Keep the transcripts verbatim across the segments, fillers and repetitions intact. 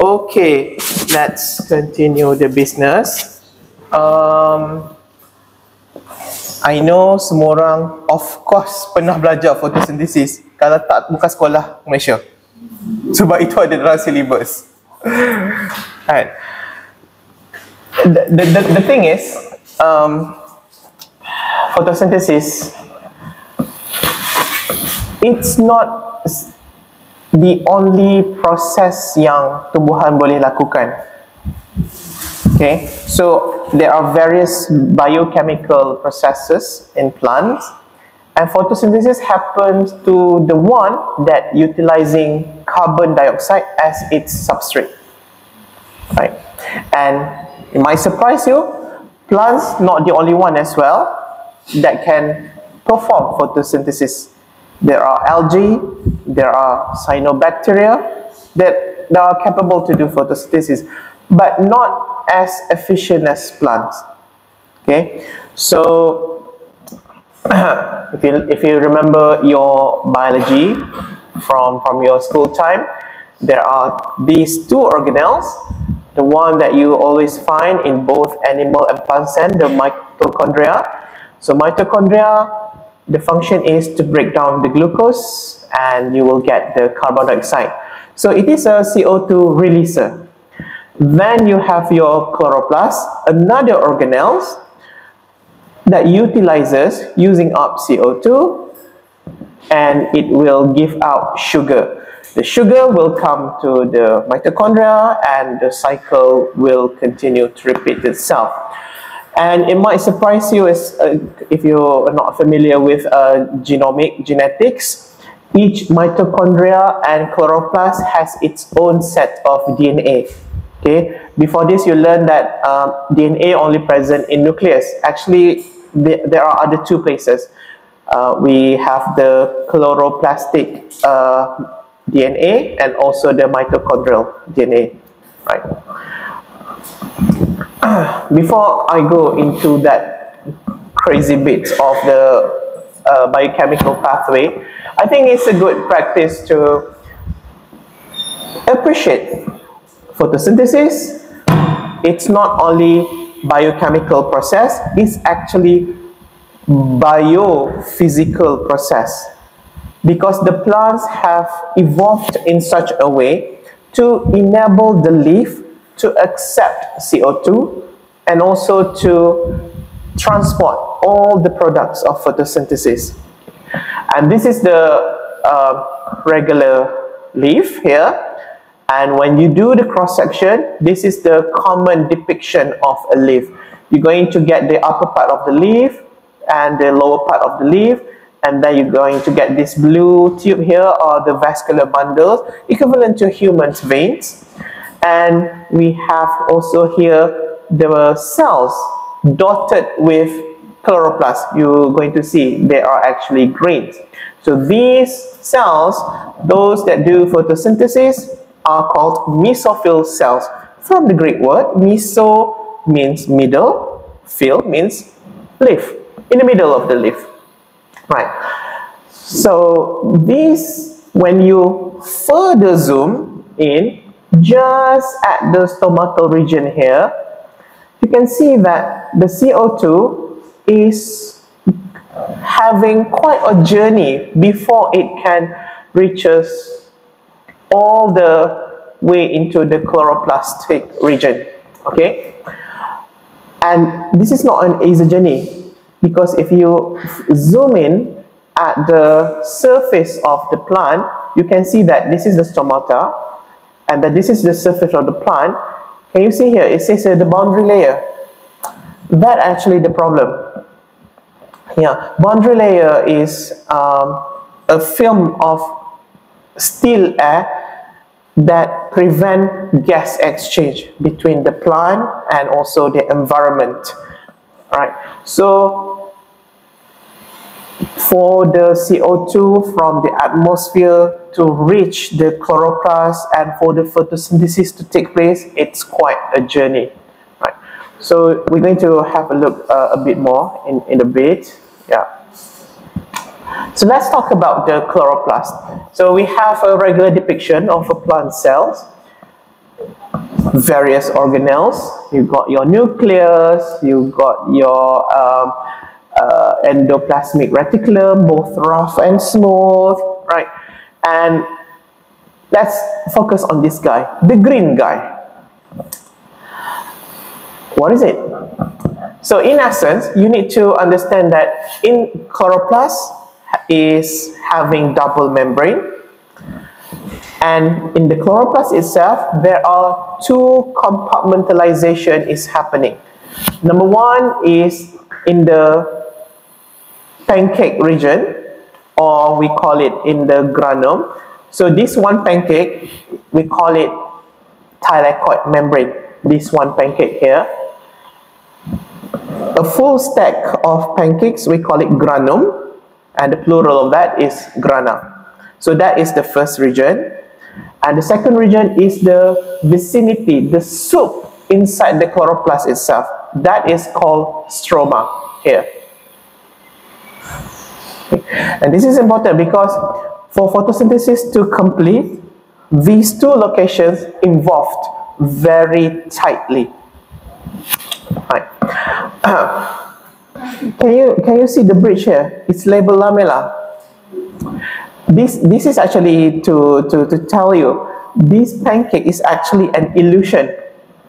Okay, let's continue the business. Um, I know semua orang of course pernah belajar photosynthesis, kalau tak bukan sekolah Malaysia, sebab itu ada dalam syllabus. Right. The, the, the, the thing is, um, photosynthesis, it's not the only process yang tumbuhan boleh lakukan. Okay, so there are various biochemical processes in plants, and photosynthesis happens to the one that utilizing carbon dioxide as its substrate. Right, and it might surprise you, plants not the only one as well that can perform photosynthesis. There are algae, there are cyanobacteria that, that are capable to do photosynthesis, but not as efficient as plants. Okay, so if you, if you remember your biology from, from your school time, there are these two organelles, the one that you always find in both animal and plant cell, the mitochondria. So mitochondria, the function is to break down the glucose, and you will get the carbon dioxide. So it is a C O two releaser. Then you have your chloroplast, another organelle that utilizes using up C O two, and it will give out sugar. The sugar will come to the mitochondria, and the cycle will continue to repeat itself. And it might surprise you as, uh, if you're not familiar with uh, genomic genetics, each mitochondria and chloroplast has its own set of D N A. Okay, before this you learned that uh, D N A only present in nucleus. Actually, th there are other two places. Uh, we have the chloroplastic uh, D N A and also the mitochondrial D N A. Right. Before I go into that crazy bit of the uh, biochemical pathway, I think it's a good practice to appreciate photosynthesis. It's not only biochemical process, it's actually biophysical process, because the plants have evolved in such a way to enable the leaf to accept C O two and also to transport all the products of photosynthesis. And this is the uh, regular leaf here, and when you do the cross-section, this is the common depiction of a leaf. You're going to get the upper part of the leaf and the lower part of the leaf, and then you're going to get this blue tube here, or the vascular bundles equivalent to human veins. And we have also here the cells dotted with chloroplast. You're going to see they are actually green. So these cells, those that do photosynthesis, are called mesophyll cells, from the Greek word. Meso means middle, phyll means leaf, in the middle of the leaf. Right. So these, when you further zoom in, just at the stomatal region here, you can see that the C O two is having quite a journey before it can reaches all the way into the chloroplastic region. Okay, and this is not an easy journey, because if you zoom in at the surface of the plant, you can see that this is the stomata, and that this is the surface of the plant. Can you see here? It says uh, the boundary layer. That actually the problem. Yeah, boundary layer is um, a film of still air that prevent gas exchange between the plant and also the environment. All right. So for the C O two from the atmosphere to reach the chloroplast and for the photosynthesis to take place, it's quite a journey. Right. So we're going to have a look uh, a bit more in, in a bit. Yeah. So let's talk about the chloroplast. So we have a regular depiction of a plant cells. various organelles. You've got your nucleus, you've got your um, uh, endoplasmic reticulum, both rough and smooth, right? And let's focus on this guy, the green guy. What is it? So in essence, you need to understand that in chloroplast is having double membrane, and in the chloroplast itself, there are two compartmentalization is happening. Number one is in the pancake region, or we call it in the granum. So this one pancake, we call it thylakoid membrane, this one pancake here. A full stack of pancakes, we call it granum, and the plural of that is grana. So that is the first region. And the second region is the vicinity, the soup inside the chloroplast itself. That is called stroma here. And this is important because for photosynthesis to complete, these two locations involved very tightly. Right. Uh, can you can you see the bridge here? It's labeled lamella. This this is actually to, to, to tell you, this pancake is actually an illusion.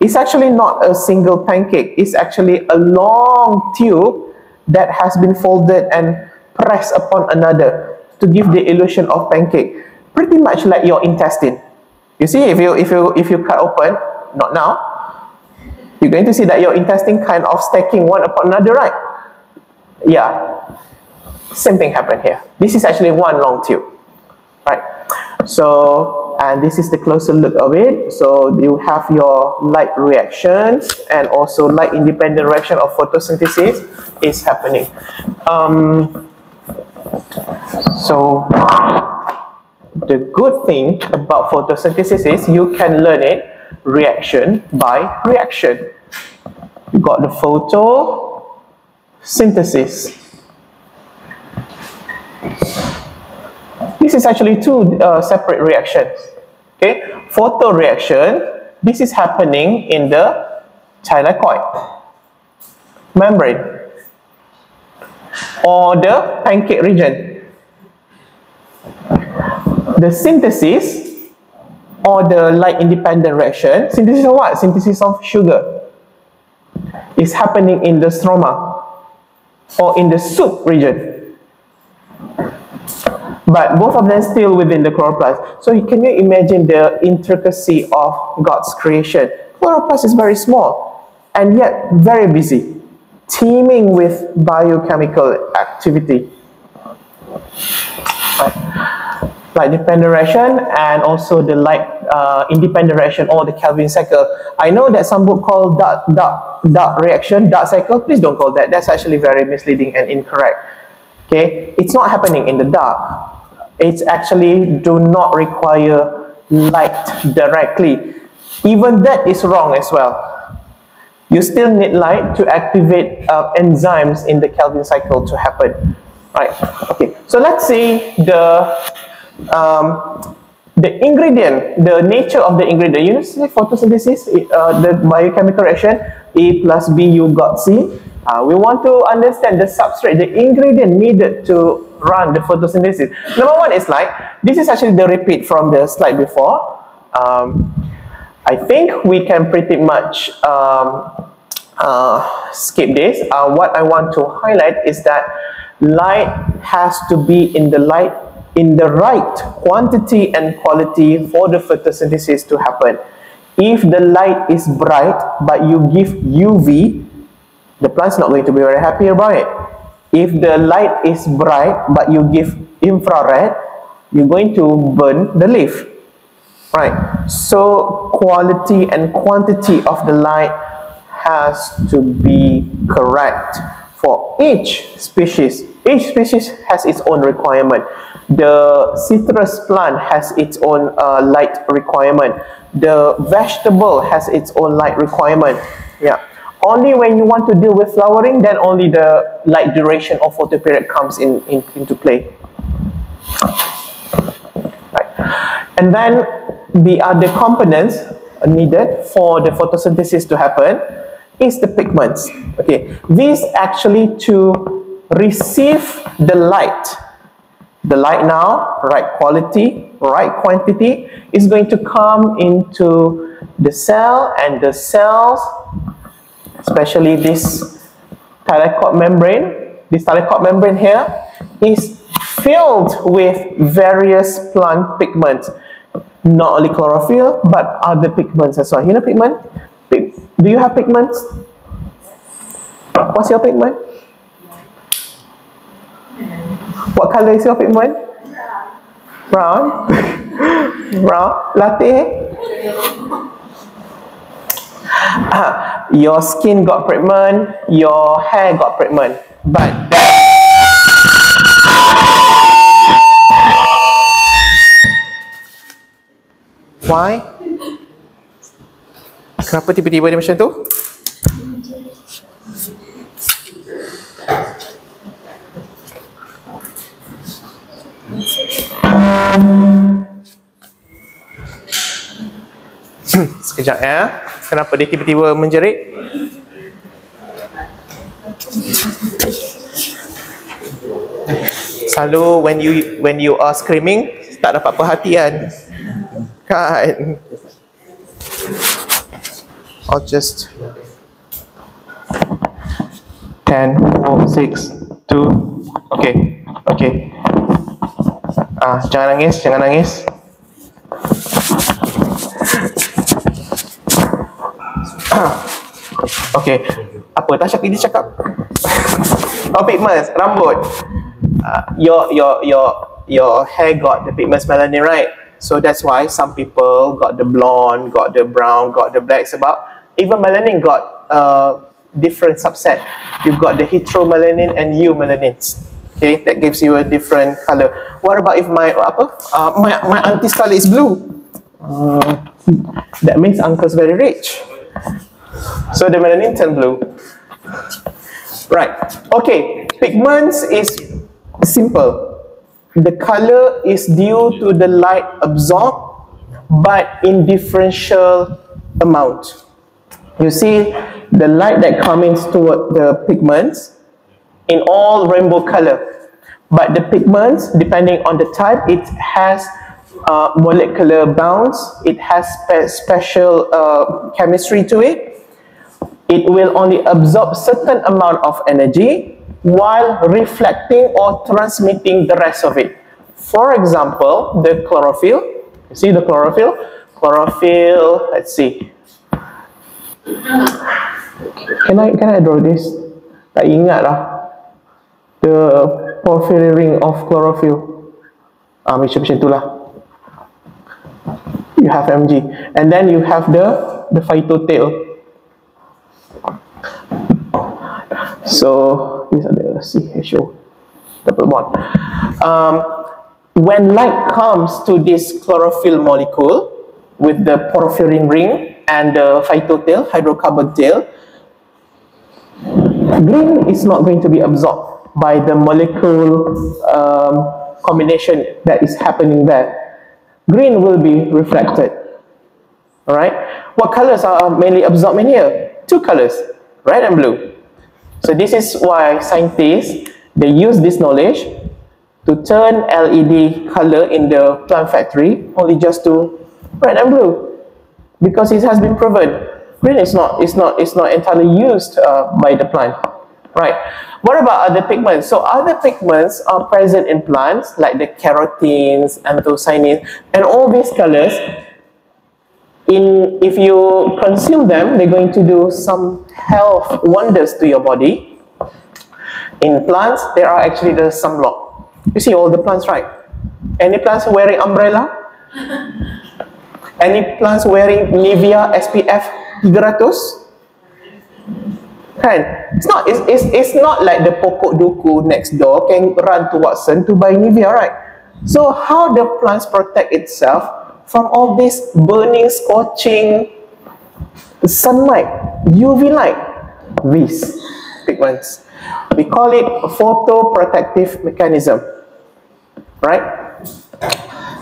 It's actually not a single pancake. It's actually a long tube that has been folded and pressed upon another to give the illusion of pancake. Pretty much like your intestine. You see, if you if you if you cut open, not now, you're going to see that your intestine kind of stacking one upon another, right? Yeah, same thing happened here. This is actually one long tube, right? So, and this is the closer look of it. So you have your light reactions and also light independent reaction of photosynthesis is happening. Um, so the good thing about photosynthesis is you can learn it reaction by reaction. You got the photosynthesis. This is actually two uh, separate reactions. Okay, photo reaction. This is happening in the thylakoid membrane or the pancake region. The synthesis, or the light independent reaction, synthesis of what? Synthesis of sugar is happening in the stroma or in the soup region. But both of them still within the chloroplast. So you, can you imagine the intricacy of God's creation? Chloroplast is very small and yet very busy, teeming with biochemical activity. Light dependent reaction and also the light uh, independent reaction or the Calvin cycle. I know that some book called dark, dark, dark reaction, dark cycle. Please don't call that. That's actually very misleading and incorrect. Okay, it's not happening in the dark. It's actually do not require light directly. Even that is wrong as well. You still need light to activate uh, enzymes in the Calvin cycle to happen. Right. Okay. So let's see the Um, the ingredient, the nature of the ingredient. You know, see photosynthesis, uh, the biochemical reaction, A plus B, you got C. Uh, we want to understand the substrate, the ingredient needed to run the photosynthesis. Number one is like, this is actually the repeat from the slide before. Um, I think we can pretty much um, uh, skip this. Uh, what I want to highlight is that light has to be in the light in the right quantity and quality for the photosynthesis to happen. If the light is bright, but you give U V, the plant's not going to be very happy about it. If the light is bright, but you give infrared, you're going to burn the leaf. Right, so quality and quantity of the light has to be correct for each species. Each species has its own requirement. The citrus plant has its own uh, light requirement. The vegetable has its own light requirement. Yeah. Only when you want to deal with flowering, then only the light duration or photoperiod comes in, in, into play. Right. And then the other components, needed for the photosynthesis to happen is the pigments. Okay, these actually to receive the light. The light now, right quality, right quantity, is going to come into the cell, and the cells, especially this thylakoid membrane, this thylakoid membrane here, is filled with various plant pigments. Not only chlorophyll, but other pigments as well. You know pigment? Pig Do you have pigments? What's your pigment? What color is your pigment? Brown. Brown. Latte. Uh, your skin got pigment. Your hair got pigment. But that why? Kenapa tiba-tiba dia macam tu? Sekejap eh. Kenapa dia tiba-tiba menjerit? Selalu when you when you are screaming, tak dapat perhatian. God. I'll just ten, four, six, two. Okay, okay. Ah, jangan nangis, jangan nangis. Okay. Apa tak Syafiq dia cakap? Oh, pigments, rambut. Uh, your your your your hair got the pigments melanin, right? So that's why some people got the blonde, got the brown, got the black. Sebab even melanin got uh, different subset. You've got the heteromelanin and eumelanins. Okay, that gives you a different color. What about if my apa? Uh, my my auntie's color is blue? Uh, that means uncle's very rich. So the melanin turned blue. Right. Okay. Pigments is simple. The color is due to the light absorbed, but in differential amount. You see, the light that comes toward the pigments in all rainbow color, but the pigments, depending on the type, it has uh, molecular bounds, it has spe special uh, chemistry to it. It will only absorb certain amount of energy while reflecting or transmitting the rest of it. For example, the chlorophyll. You see the chlorophyll? Chlorophyll, let's see. Can I can I draw this? Tak ingat lah. The porphyrin ring of chlorophyll. Ah, macam macam itulah. You have M G. And then you have the the phytol. So these are the C H O double bond. Um, when light comes to this chlorophyll molecule with the porphyrin ring and the phytotail, hydrocarbon tail, green is not going to be absorbed by the molecule um, combination that is happening there. Green will be reflected. All right. What colors are mainly absorbed in here? Two colors, red and blue. So this is why scientists, they use this knowledge to turn L E D color in the plant factory only just to red and blue, because it has been proven green is not it's not it's not entirely used uh, by the plant, right? What about other pigments? So other pigments are present in plants like the carotenes, anthocyanins, and all these colors. In, if you consume them, they're going to do some health wonders to your body. In plants, there are actually the sunblock. You see all the plants, right? Any plants wearing umbrella? Any plants wearing Nivea S P F three hundred? Kan? It's not, it's, it's, it's not like the pokok duku next door can run to Watson to buy Nivea, right? So how the plants protect itself from all this burning, scorching sunlight, U V light? These pigments. We call it a photoprotective mechanism, right?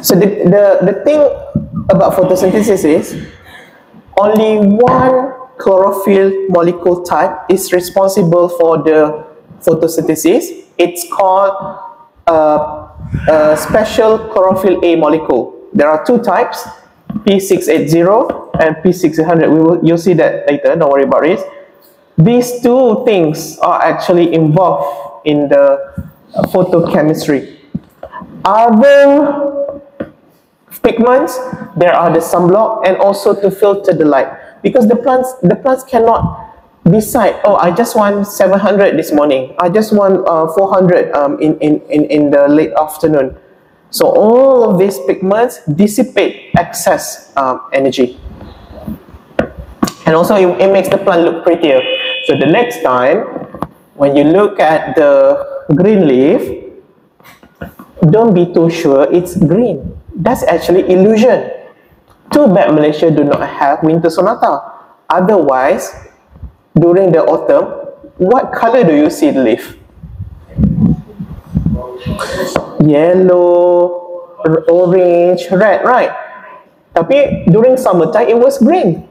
So the, the, the thing about photosynthesis is only one chlorophyll molecule type is responsible for the photosynthesis. It's called uh, a special chlorophyll A molecule. There are two types, P six eighty and P six hundred. We will, you'll see that later, don't worry about it. These two things are actually involved in the photochemistry. Other pigments, there are the sunblock and also to filter the light. Because the plants, the plants cannot decide, oh, I just want seven hundred this morning. I just want uh, four hundred um, in, in, in, in the late afternoon. So all of these pigments dissipate excess um, energy. And also it, it makes the plant look prettier. So the next time, when you look at the green leaf, don't be too sure it's green. That's actually illusion. Too bad Malaysia do not have winter sonata. Otherwise, during the autumn, what color do you see the leaf? Yellow, orange, red, right? Tapi during summertime, it was green.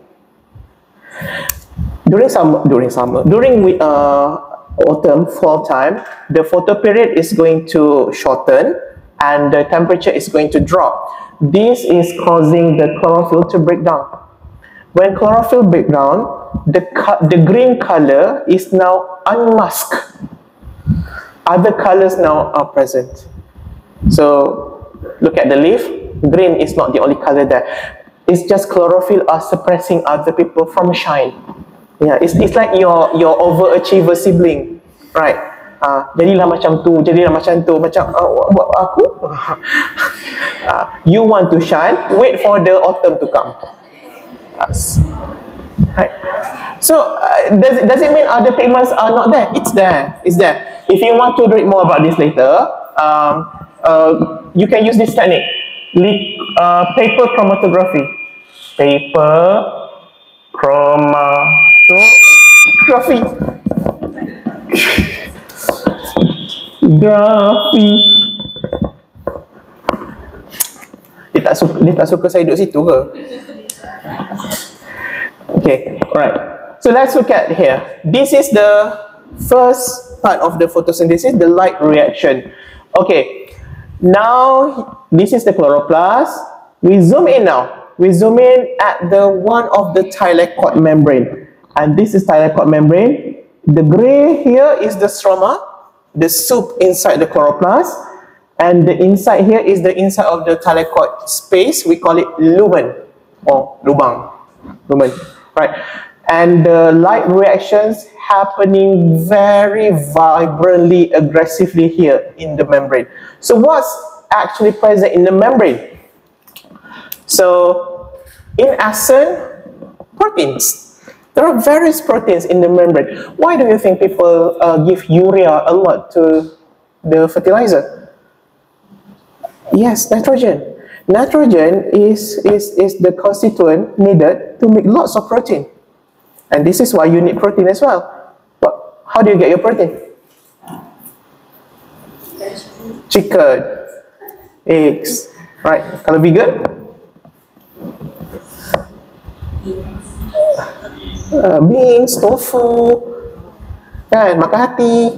During summer, during summer, during uh, autumn, fall time, the photo period is going to shorten and the temperature is going to drop. This is causing the chlorophyll to break down. When chlorophyll breaks down, the, the green color is now unmasked. Other colors now are present. So look at the leaf. Green is not the only color there. It's just chlorophyll are suppressing other people from shine. Yeah, it's, it's like your, your overachiever sibling, right? Ah, jadilah macam tu, jadilah macam tu, macam buat uh, aku. uh, you want to shine, wait for the autumn to come. Right. So, uh, does, does it mean other pigments are not there? It's there, it's there. If you want to read more about this later, um, uh, you can use this technique. Uh, paper chromatography. Paper chromatography. Grafi. Dia tak suka, dia tak suka saya duduk situ ke? Okay, alright. So let's look at here. This is the first part of the photosynthesis, the light reaction. Okay, now this is the chloroplast. We zoom in now. We zoom in at the one of the thylakoid membrane. And this is thylakoid membrane. The grey here is the stroma, the soup inside the chloroplast, and the inside here is the inside of the thylakoid space. We call it lumen or lubang, lumen, right? And the light reactions happening very vibrantly, aggressively here in the membrane. So what's actually present in the membrane? So in essence, proteins. There are various proteins in the membrane. Why do you think people uh, give urea a lot to the fertilizer? Yes, nitrogen. Nitrogen is, is, is the constituent needed to make lots of protein. And this is why you need protein as well. But how do you get your protein? Chicken, eggs, right? Kalau vegan? Uh, beans, tofu, kan, makan hati.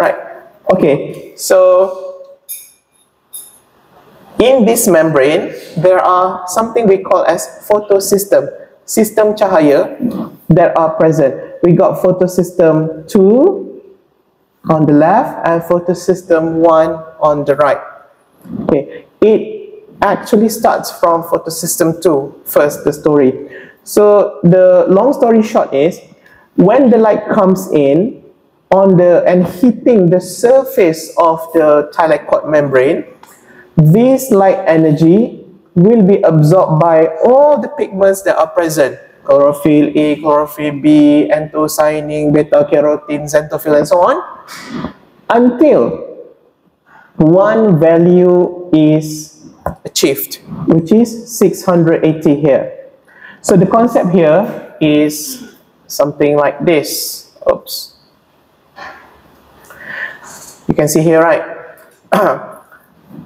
Right, okay, so in this membrane, there are something we call as photosystem, system cahaya that are present. We got photosystem two on the left and photosystem one on the right. Okay, it actually starts from photosystem two, first the story. So the long story short is, when the light comes in on the and hitting the surface of the thylakoid membrane, this light energy will be absorbed by all the pigments that are present. Chlorophyll A, chlorophyll B, anthocyanin, beta-carotene, xanthophyll, and so on, until one value is achieved, which is six hundred eighty here. So the concept here is something like this. Oops. You can see here, right?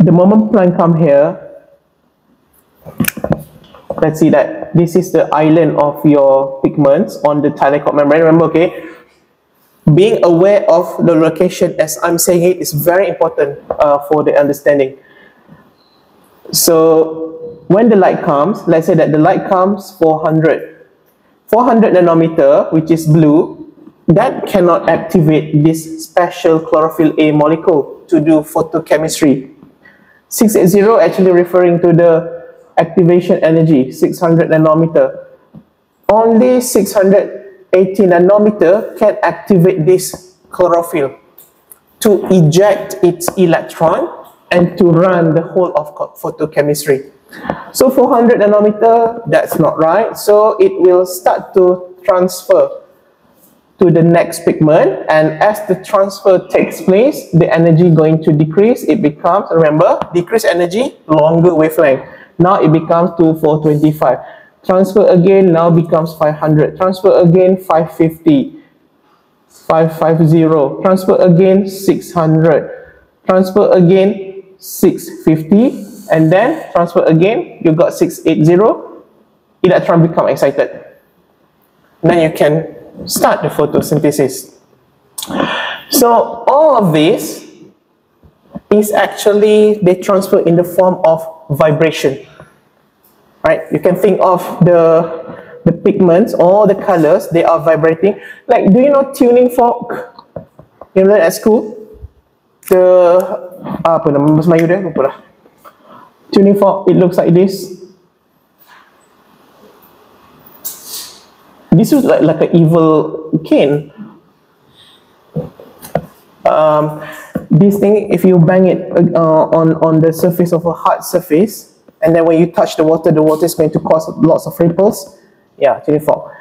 The moment plant come here, let's see that this is the island of your pigments on the thylakoid membrane. Remember, okay, being aware of the location as I'm saying it is very important uh, for the understanding. So when the light comes, let's say that the light comes four hundred nanometer, which is blue, that cannot activate this special chlorophyll A molecule to do photochemistry. six eighty actually referring to the activation energy, six hundred nanometer. Only six hundred eighty nanometer can activate this chlorophyll to eject its electron and to run the whole of photochemistry. So four hundred nanometer, that's not right. So it will start to transfer to the next pigment, and as the transfer takes place, the energy going to decrease. It becomes, remember, decreased energy, longer wavelength. Now it becomes two four twenty-five. Transfer again, now becomes five hundred. Transfer again, five fifty, five fifty. Transfer again, six hundred. Transfer again, six fifty, and then transfer again, you got six eighty, electron become excited. Then you can start the photosynthesis. So all of this is actually, they transfer in the form of vibration, right? You can think of the, the pigments, all the colors, they are vibrating. Like, do you know tuning fork? You learn at school? The apa nama Melayu dia apa lah, tuning fork, it looks like this. This is like like an evil cane. Um, this thing, if you bang it uh, on on the surface of a hard surface, and then when you touch the water, the water is going to cause lots of ripples. Yeah, tuning fork.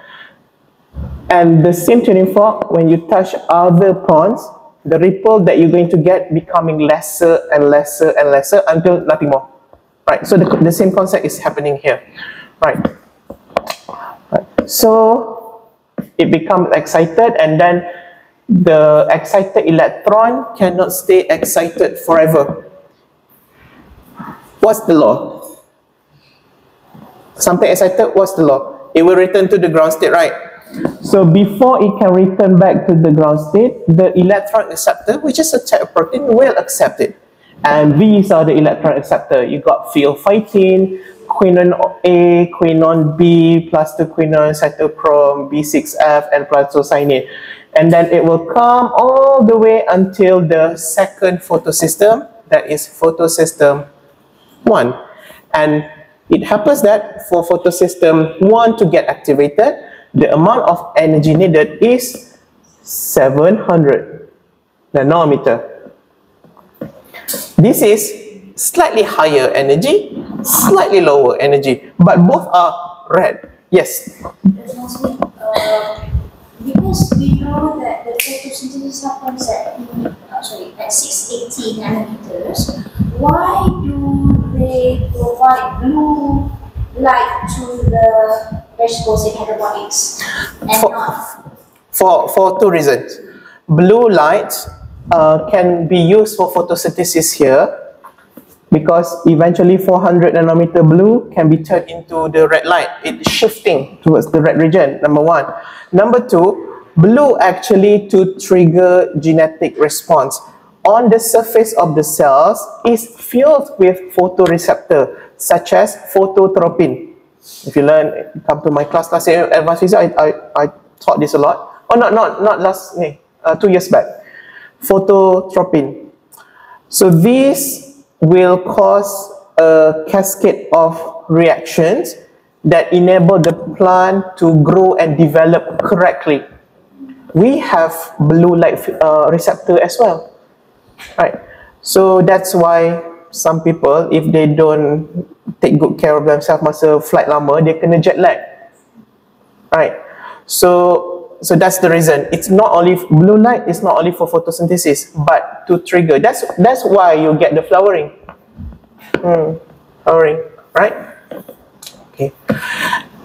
And the same tuning fork, when you touch other ponds, the ripple that you're going to get becoming lesser and lesser and lesser until nothing more, right? So the, the same concept is happening here, right? Right. So it becomes excited, and then the excited electron cannot stay excited forever. What's the law? Something excited, what's the law? It will return to the ground state, right? So before it can return back to the ground state, the electron acceptor, which is a type of protein, will accept it. And these are the electron acceptor. You got pheophytin, quinone A, quinone B, plastoquinone, cytochrome, B six F, and plastocyanin. And then it will come all the way until the second photosystem, that is photosystem one. And it happens that for photosystem one to get activated, the amount of energy needed is seven hundred nanometer. This is slightly higher energy, slightly lower energy, but both are red. Yes? Uh, because we know that the photosynthesis happens at, oh, sorry, at six eighty nanometers, why do they provide blue light to the vegetables in hydroponics and for, not? For, for two reasons. Blue light uh, can be used for photosynthesis here because eventually four hundred nanometer blue can be turned into the red light. It's shifting towards the red region, number one. Number two, blue actually to trigger genetic response. On the surface of the cells is filled with photoreceptor such as phototropin. If you learn, come to my class last year, advanced physics, I, I, I taught this a lot. Oh, not, not, not last, uh, two years back. Phototropin. So these will cause a cascade of reactions that enable the plant to grow and develop correctly. We have blue light uh, receptor as well, right? So that's why some people, if they don't take good care of themselves masa flight lama, dia kena jet lag, right? So so that's the reason. It's not only blue light, it's not only for photosynthesis, but to trigger. That's that's why you get the flowering, mm, flowering, right? Okay.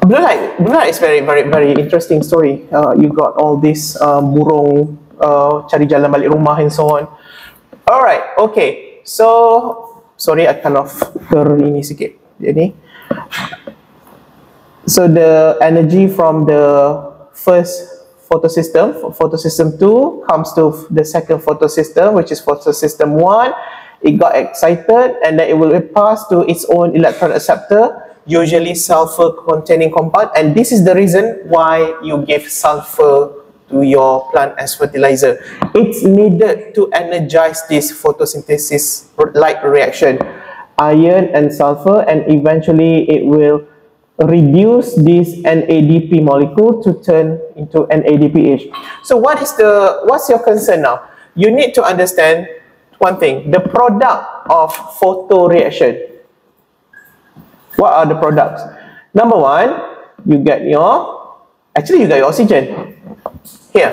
Blue light, blue light is very very very interesting story. Uh, you got all this uh, burung uh, cari jalan balik rumah and so on. All right, okay. So sorry, I kind of ter ini sikit. Jadi, So the energy from the first photosystem, photosystem two, comes to the second photosystem, which is photosystem one. It got excited and then it will pass to its own electron acceptor, usually sulfur-containing compound. And this is the reason why you give sulfur to your plant as fertilizer. It's needed to energize this photosynthesis-like reaction. Iron and sulfur, and eventually it will reduce this N A D P molecule to turn into N A D P H. So what is the, what's your concern now? You need to understand one thing, the product of photoreaction. What are the products? Number one, you get your, actually you got your oxygen here.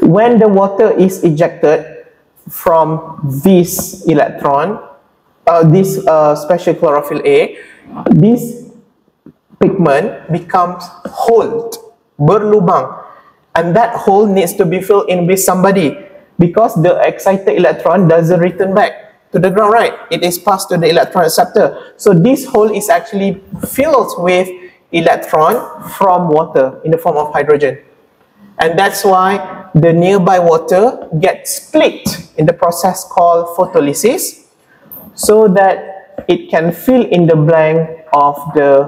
When the water is ejected from this electron, Uh, this uh, special chlorophyll A, this pigment becomes hole, berlubang, and that hole needs to be filled in with somebody, because the excited electron doesn't return back to the ground, right? It is passed to the electron acceptor. So this hole is actually filled with electron from water in the form of hydrogen, and that's why the nearby water gets split in the process called photolysis, so that it can fill in the blank of the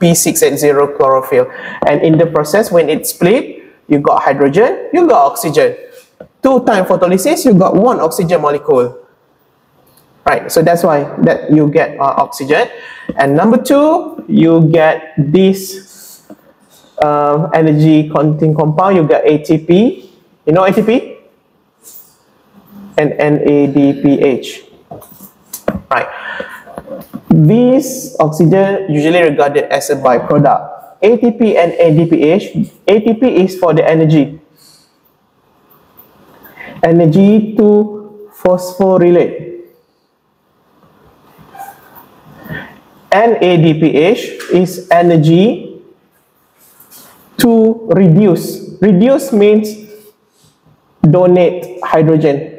P six eighty chlorophyll. And in the process, when it's split, you got hydrogen, you got oxygen. Two time photolysis, you got one oxygen molecule. Right, so that's why that you get uh, oxygen. And number two, you get this uh, energy containing compound, you get A T P. You know A T P? And N A D P H. Right. These oxygen usually regarded as a byproduct. A T P and N A D P H. A T P is for the energy. Energy to phosphorylate. N A D P H is energy to reduce. Reduce means donate hydrogen.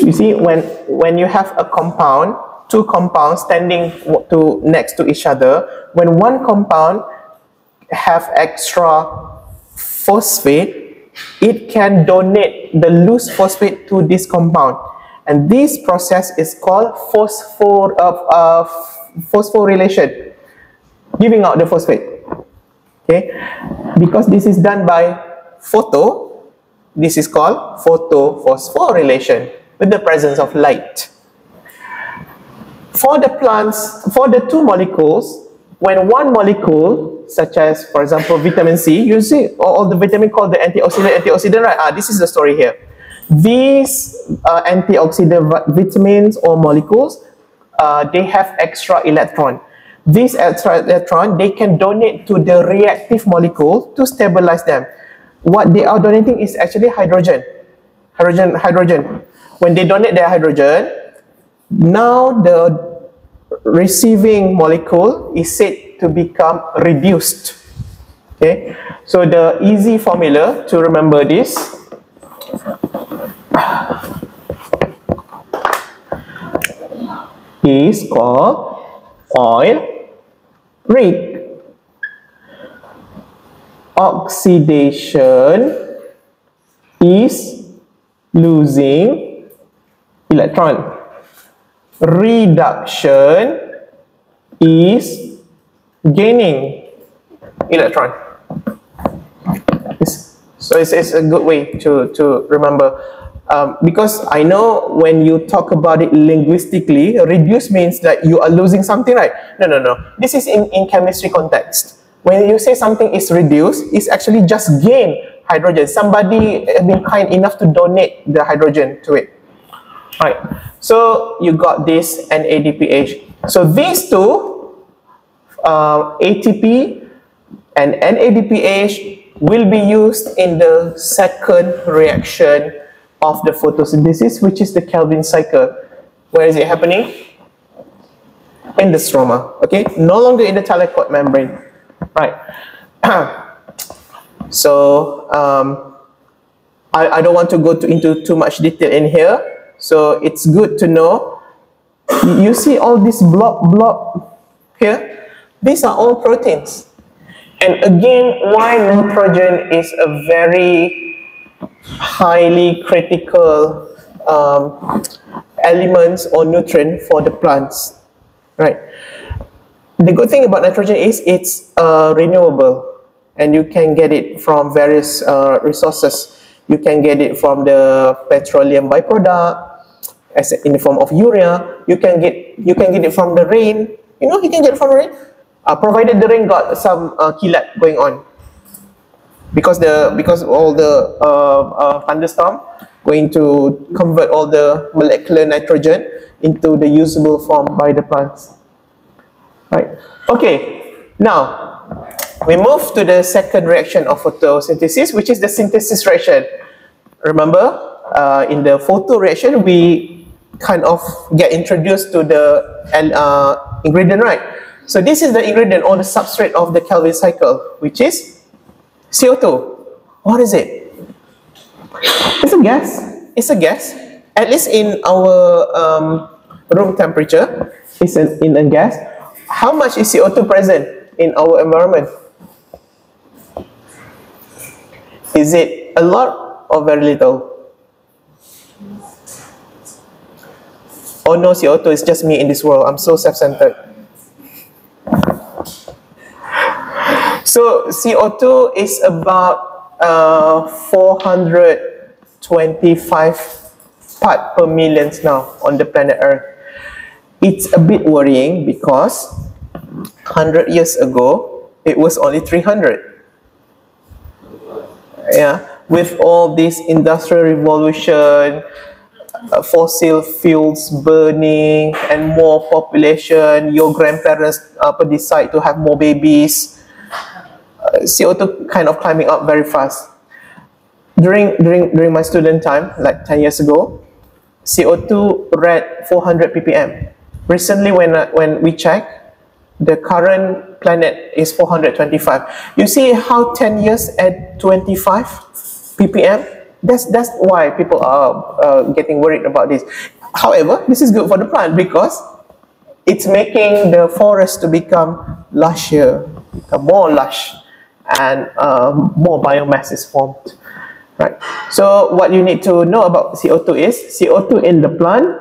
You see, when when you have a compound, two compounds standing to next to each other, when one compound have extra phosphate, it can donate the loose phosphate to this compound, and this process is called phosphor uh, uh, phosphorylation, giving out the phosphate. Okay, because this is done by photo, this is called photophosphorylation, with the presence of light. For the plants, for the two molecules, when one molecule, such as, for example, vitamin C, you see all the vitamin called the antioxidant, antioxidant, right? Ah, this is the story here. These uh, antioxidant vitamins or molecules, uh, they have extra electron. This extra electron, they can donate to the reactive molecule to stabilize them. What they are donating is actually hydrogen. Hydrogen, hydrogen. When they donate their hydrogen, now the receiving molecule is said to become reduced. Okay, so the easy formula to remember this, is called oil rig. Oxidation is losing electron. Reduction is gaining electron. So it's, it's a good way to, to remember. Um, because I know when you talk about it linguistically, reduce means that you are losing something, right? No, no, no. This is in, in chemistry context. When you say something is reduced, it's actually just gain hydrogen. Somebody has been kind enough to donate the hydrogen to it. Right, so you got this N A D P H. So these two, uh, A T P and N A D P H, will be used in the second reaction of the photosynthesis, which is the Calvin cycle. Where is it happening? In the stroma, okay? No longer in the thylakoid membrane, right? So um, I, I don't want to go to, into too much detail in here. So it's good to know. You see all this blob blob here? These are all proteins. And again, why nitrogen is a very highly critical um, element or nutrient for the plants, right? The good thing about nitrogen is it's uh, renewable, and you can get it from various uh, resources. You can get it from the petroleum byproduct, as in the form of urea. You can get you can get it from the rain. You know, you can get it from rain. Uh, provided the rain got some uh, kilat going on, because the because all the uh, uh, thunderstorm going to convert all the molecular nitrogen into the usable form by the plants, right? Okay, now we move to the second reaction of photosynthesis, which is the synthesis reaction. Remember, uh, in the photo reaction, we kind of get introduced to the uh, ingredient, right? So this is the ingredient or the substrate of the Calvin cycle, which is C O two. What is it? It's a gas. It's a gas. At least in our um, room temperature, it's an, in a gas. How much is C O two present in our environment? Is it a lot or very little? Oh no, C O two is just me in this world. I'm so self-centered. So C O two is about uh, four hundred twenty-five parts per million now on the planet Earth. It's a bit worrying because one hundred years ago, it was only three hundred. Yeah, with all this industrial revolution, Uh, fossil fuels burning, and more population, your grandparents uh, decide to have more babies, uh, C O two kind of climbing up very fast. During, during, during my student time, like ten years ago, C O two read four hundred P P M. Recently, when, uh, when we check, the current planet is four hundred twenty-five. You see how ten years at twenty-five P P M? That's, that's why people are uh, getting worried about this. However, this is good for the plant because it's making the forest to become lusher, become more lush, and uh, more biomass is formed. Right. So what you need to know about C O two is C O two in the plant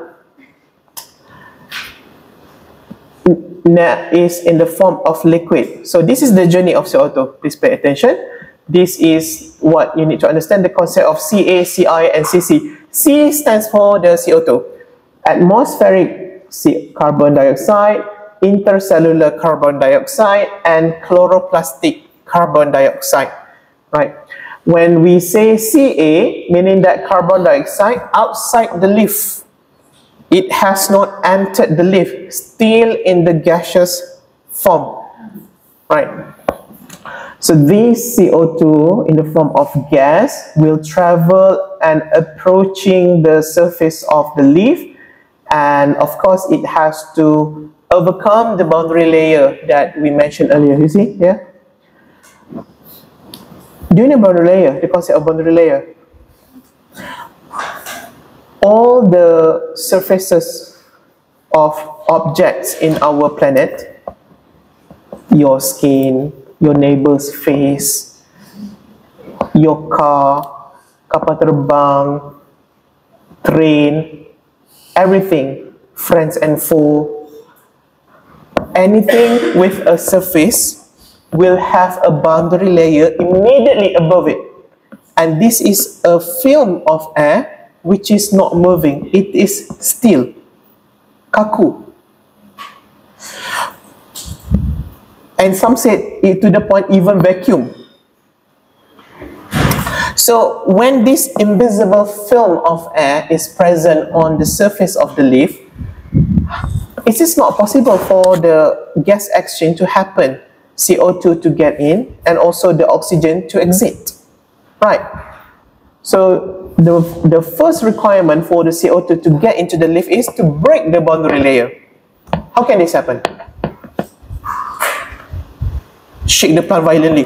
is in the form of liquid. So this is the journey of C O two. Please pay attention. This is what you need to understand, the concept of C A, C I, and C C. C stands for the C O two. Atmospheric carbon dioxide, intercellular carbon dioxide, and chloroplastic carbon dioxide. Right? When we say C A, meaning that carbon dioxide outside the leaf, it has not entered the leaf, still in the gaseous form. Right? So this C O two in the form of gas will travel and approaching the surface of the leaf, and of course it has to overcome the boundary layer that we mentioned earlier. You see here? Yeah? Do you know boundary layer, the concept of boundary layer? All the surfaces of objects in our planet, your skin, your neighbor's face, your car, kapal terbang, train, everything, friends and foe, anything with a surface will have a boundary layer immediately above it. And this is a film of air which is not moving. It is still. Kaku. And some said to the point even vacuum. So when this invisible film of air is present on the surface of the leaf, it is not possible for the gas exchange to happen, C O two to get in and also the oxygen to exit. Right. So the, the first requirement for the C O two to get into the leaf is to break the boundary layer. How can this happen? Shake the plant violently.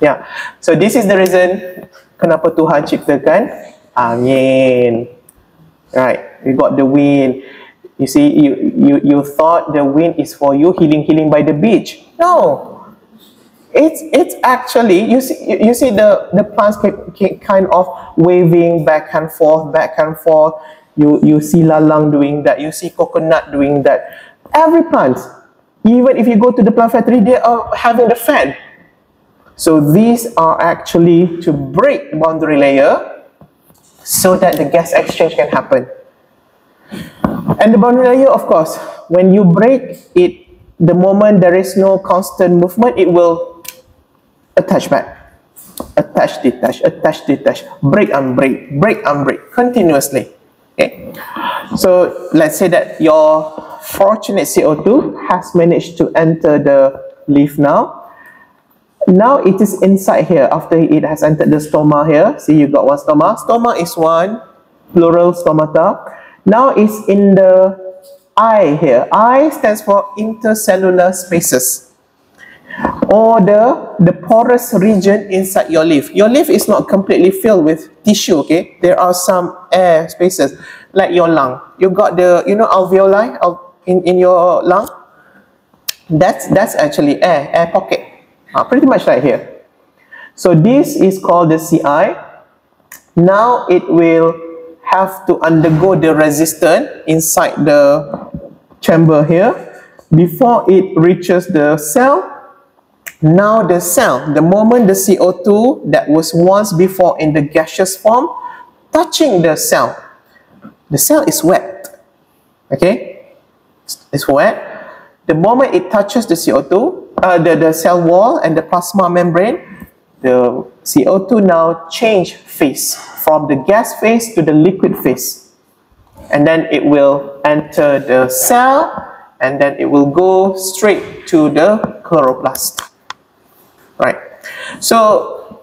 Yeah. So this is the reason kenapa Tuhan ciptakan angin. Right, we got the wind. You see, you, you, you thought the wind is for you healing, healing by the beach. No. It's, it's actually, you see, you see the, the plants kind of waving back and forth, back and forth. You, you see lalang doing that. You see coconut doing that. Every plant, even if you go to the plant factory, they are having the fan. So these are actually to break the boundary layer so that the gas exchange can happen. And the boundary layer, of course, when you break it, the moment there is no constant movement, it will attach back, attach, detach, attach, detach, break, unbreak, break, unbreak, continuously. Okay. So let's say that your fortunate C O two has managed to enter the leaf now. Now it is inside here after it has entered the stroma here. See, you got one stroma. Stroma is one, plural stomata. Now it's in the I here. I stands for intercellular spaces, or the, the porous region inside your leaf. Your leaf is not completely filled with tissue, okay? There are some air spaces, like your lung. You got the, you know, alveoli in, in your lung? That's, that's actually air, air pocket. Uh, pretty much right here. So this is called the C I. Now it will have to undergo the resistance inside the chamber here before it reaches the cell. Now the cell, the moment the C O two that was once before in the gaseous form touching the cell, the cell is wet, okay? It's wet. The moment it touches the C O two, uh, the, the cell wall and the plasma membrane, the C O two now change phase from the gas phase to the liquid phase. And then it will enter the cell and then it will go straight to the chloroplast. Right, so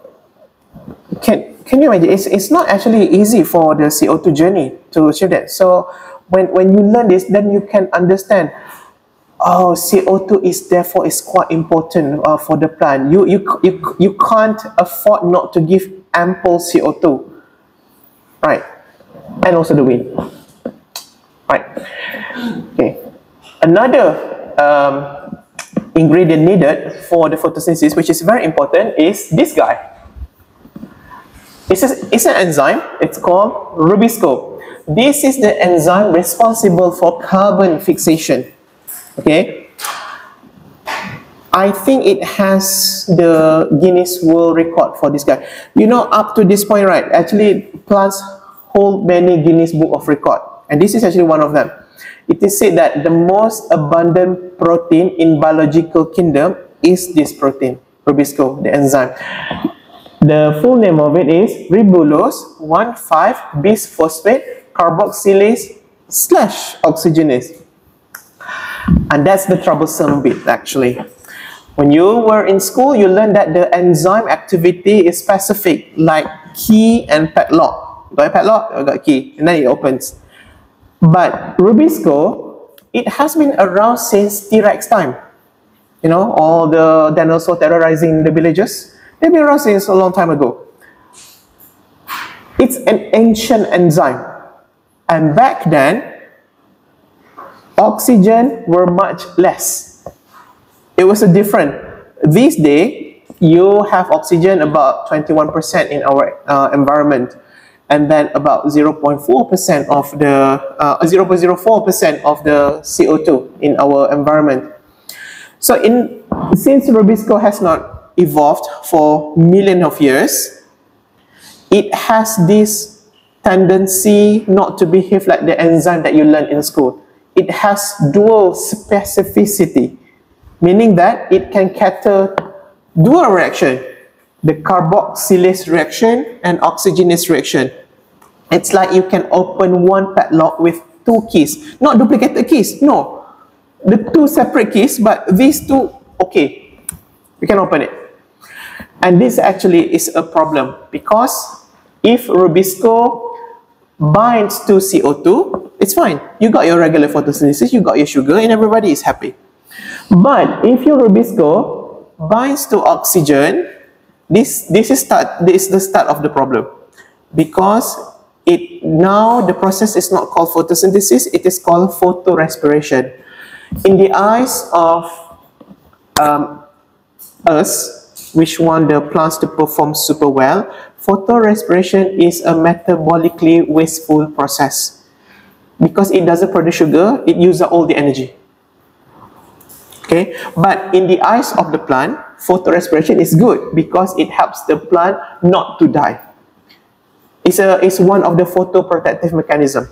can can you imagine? It's it's not actually easy for the C O two journey to achieve that. So when when you learn this, then you can understand. Oh, C O two is therefore is quite important uh, for the plant. You you you you can't afford not to give ample C O two, right? And also the wind, right? Okay, another. Um, ingredient needed for the photosynthesis, which is very important, is this guy. It's, a, it's an enzyme, it's called Rubisco. This is the enzyme responsible for carbon fixation, okay? I think it has the Guinness World Record for this guy. You know, up to this point, right, actually plants hold many Guinness Book of Record, and this is actually one of them. It is said that the most abundant protein in biological kingdom is this protein, Rubisco, the enzyme. The full name of it is ribulose one five bisphosphate carboxylase slash oxygenase. And that's the troublesome bit, actually. When you were in school, you learned that the enzyme activity is specific, like key and padlock. You got a padlock, you got a key, and then it opens. But Rubisco, it has been around since T-Rex time. You know, all the dinosaurs terrorizing the villages. They've been around since a long time ago. It's an ancient enzyme. And back then, oxygen were much less. It was a different. These days, you have oxygen about twenty-one percent in our uh, environment. And then about zero point four percent of the zero point zero four percent uh, of the C O two in our environment. So in since Rubisco has not evolved for millions of years, it has this tendency not to behave like the enzyme that you learn in school. It has dual specificity, meaning that it can cater dual reaction, the carboxylase reaction and oxygenase reaction. It's like you can open one padlock with two keys. Not duplicated keys, no. The two separate keys, but these two, okay. You can open it. And this actually is a problem because if Rubisco binds to C O two, it's fine. You got your regular photosynthesis, you got your sugar, and everybody is happy. But if your Rubisco binds to oxygen, this, this, is start, this is the start of the problem because now the process is not called photosynthesis, it is called photorespiration. In the eyes of um, us, which want the plants to perform super well, photorespiration is a metabolically wasteful process because it doesn't produce sugar, it uses all the energy. Okay, but in the eyes of the plant, photorespiration is good because it helps the plant not to die. It's, a, it's one of the photoprotective mechanism,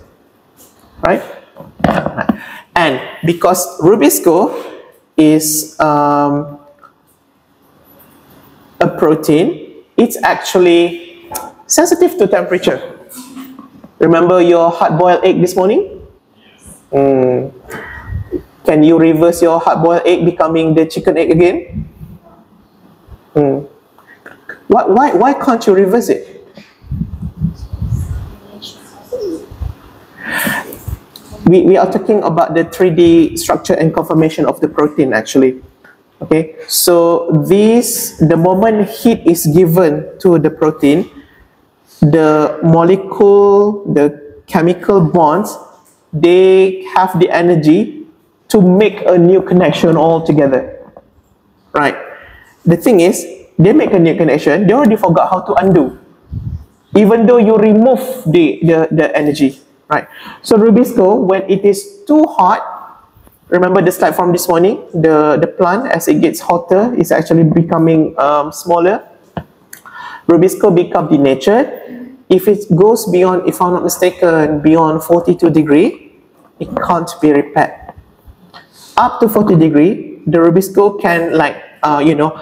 right? And because Rubisco is um, a protein, it's actually sensitive to temperature. Remember your hard-boiled egg this morning? Mm. Can you reverse your hard-boiled egg becoming the chicken egg again? Mm. Why, why, why can't you reverse it? We, we are talking about the three D structure and conformation of the protein actually. Okay, so this, the moment heat is given to the protein, the molecule, the chemical bonds, they have the energy to make a new connection altogether. Right, the thing is, they make a new connection, they already forgot how to undo, even though you remove the, the, the energy. Right. So Rubisco, when it is too hot, remember the slide from this morning, the, the plant as it gets hotter is actually becoming um, smaller. Rubisco becomes denatured. If it goes beyond, if I'm not mistaken, beyond forty-two degrees, it can't be repaired. Up to forty degrees, the Rubisco can like, uh, you know,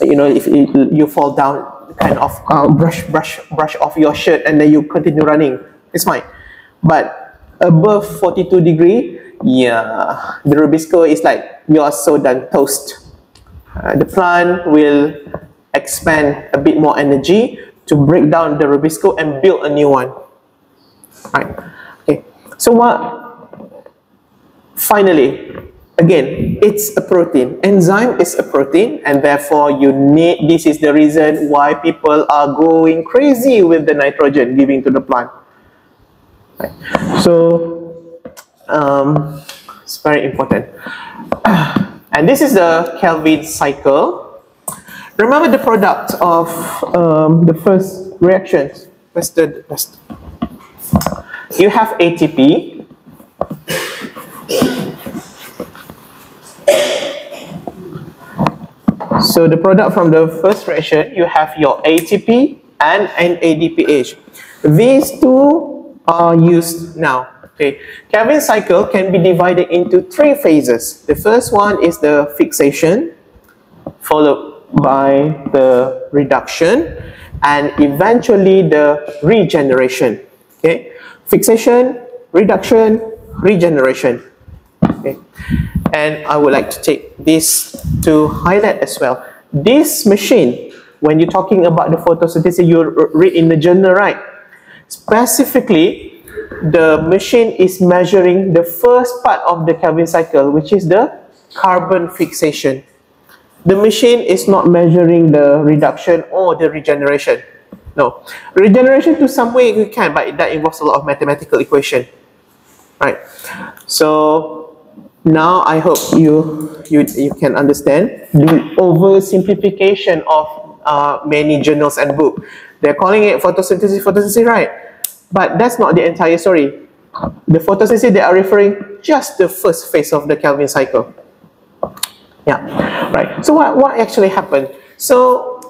you know, if it, you fall down, kind of uh, brush, brush, brush off your shirt and then you continue running, it's fine. But above forty-two degrees, yeah, the Rubisco is like, you are so done, toast. Uh, the plant will expend a bit more energy to break down the Rubisco and build a new one. Right. Okay. So what? Finally, again, it's a protein. Enzyme is a protein, and therefore you need. This is the reason why people are going crazy with the nitrogen giving to the plant. So, um, it's very important. And this is the Calvin cycle. Remember the product of um, the first reactions. That's the, that's the. You have A T P. So the product from the first reaction, you have your A T P and N A D P H. These two are used now. Okay, Calvin cycle can be divided into three phases. The first one is the fixation, followed by the reduction, and eventually the regeneration. Okay, fixation, reduction, regeneration. Okay, and I would like to take this to highlight as well. This machine, when you're talking about the photosynthesis, you read in the journal, right? Specifically, the machine is measuring the first part of the Calvin cycle, which is the carbon fixation. The machine is not measuring the reduction or the regeneration. No. Regeneration to some way you can, but that involves a lot of mathematical equation. Right. So now I hope you you, you can understand the oversimplification of uh, many journals and books. They're calling it photosynthesis, photosynthesis, right? But that's not the entire story. The photosynthesis, they are referring just the first phase of the Calvin cycle. Yeah, right. So what, what actually happened? So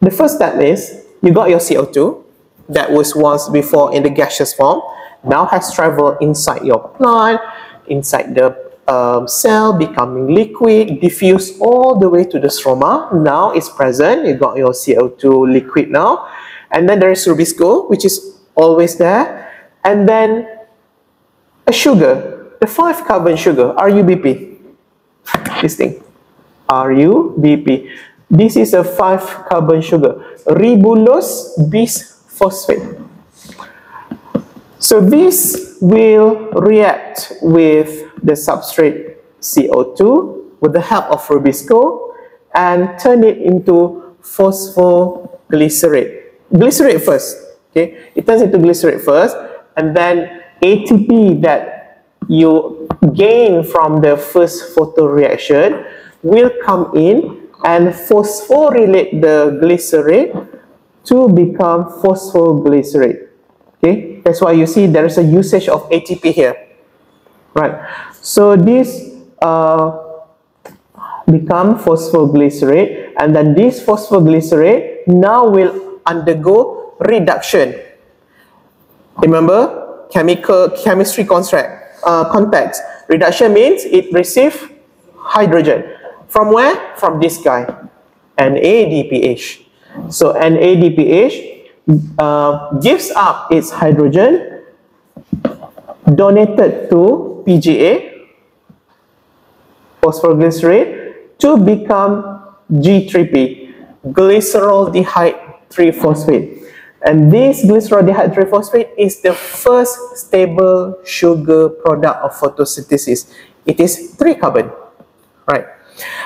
the first step is, you got your C O two, that was once before in the gaseous form, now has traveled inside your plant, inside the um, cell, becoming liquid, diffused all the way to the stroma, now it's present, you got your C O two liquid now. And then there is Rubisco, which is always there. And then a sugar, the five carbon sugar, R U B P. This thing, R U B P. This is a five carbon sugar, ribulose bisphosphate. So this will react with the substrate C O two with the help of Rubisco and turn it into phosphoglycerate. Glycerate first. Okay, it turns into glycerate first, and then A T P that you gain from the first photoreaction will come in and phosphorylate the glycerate to become phosphoglycerate. Okay, that's why you see there is a usage of A T P here, right? So this uh, become phosphoglycerate, and then this phosphoglycerate now will undergo reduction. Remember chemical chemistry contract, uh, context. Reduction means it receives hydrogen from where? From this guy, N A D P H. So N A D P H uh, gives up its hydrogen, donated to P G A, phosphoglycerate, to become G three P, glyceraldehyde three phosphate. And this glyceraldehyde three phosphate is the first stable sugar product of photosynthesis. It is three carbon, right?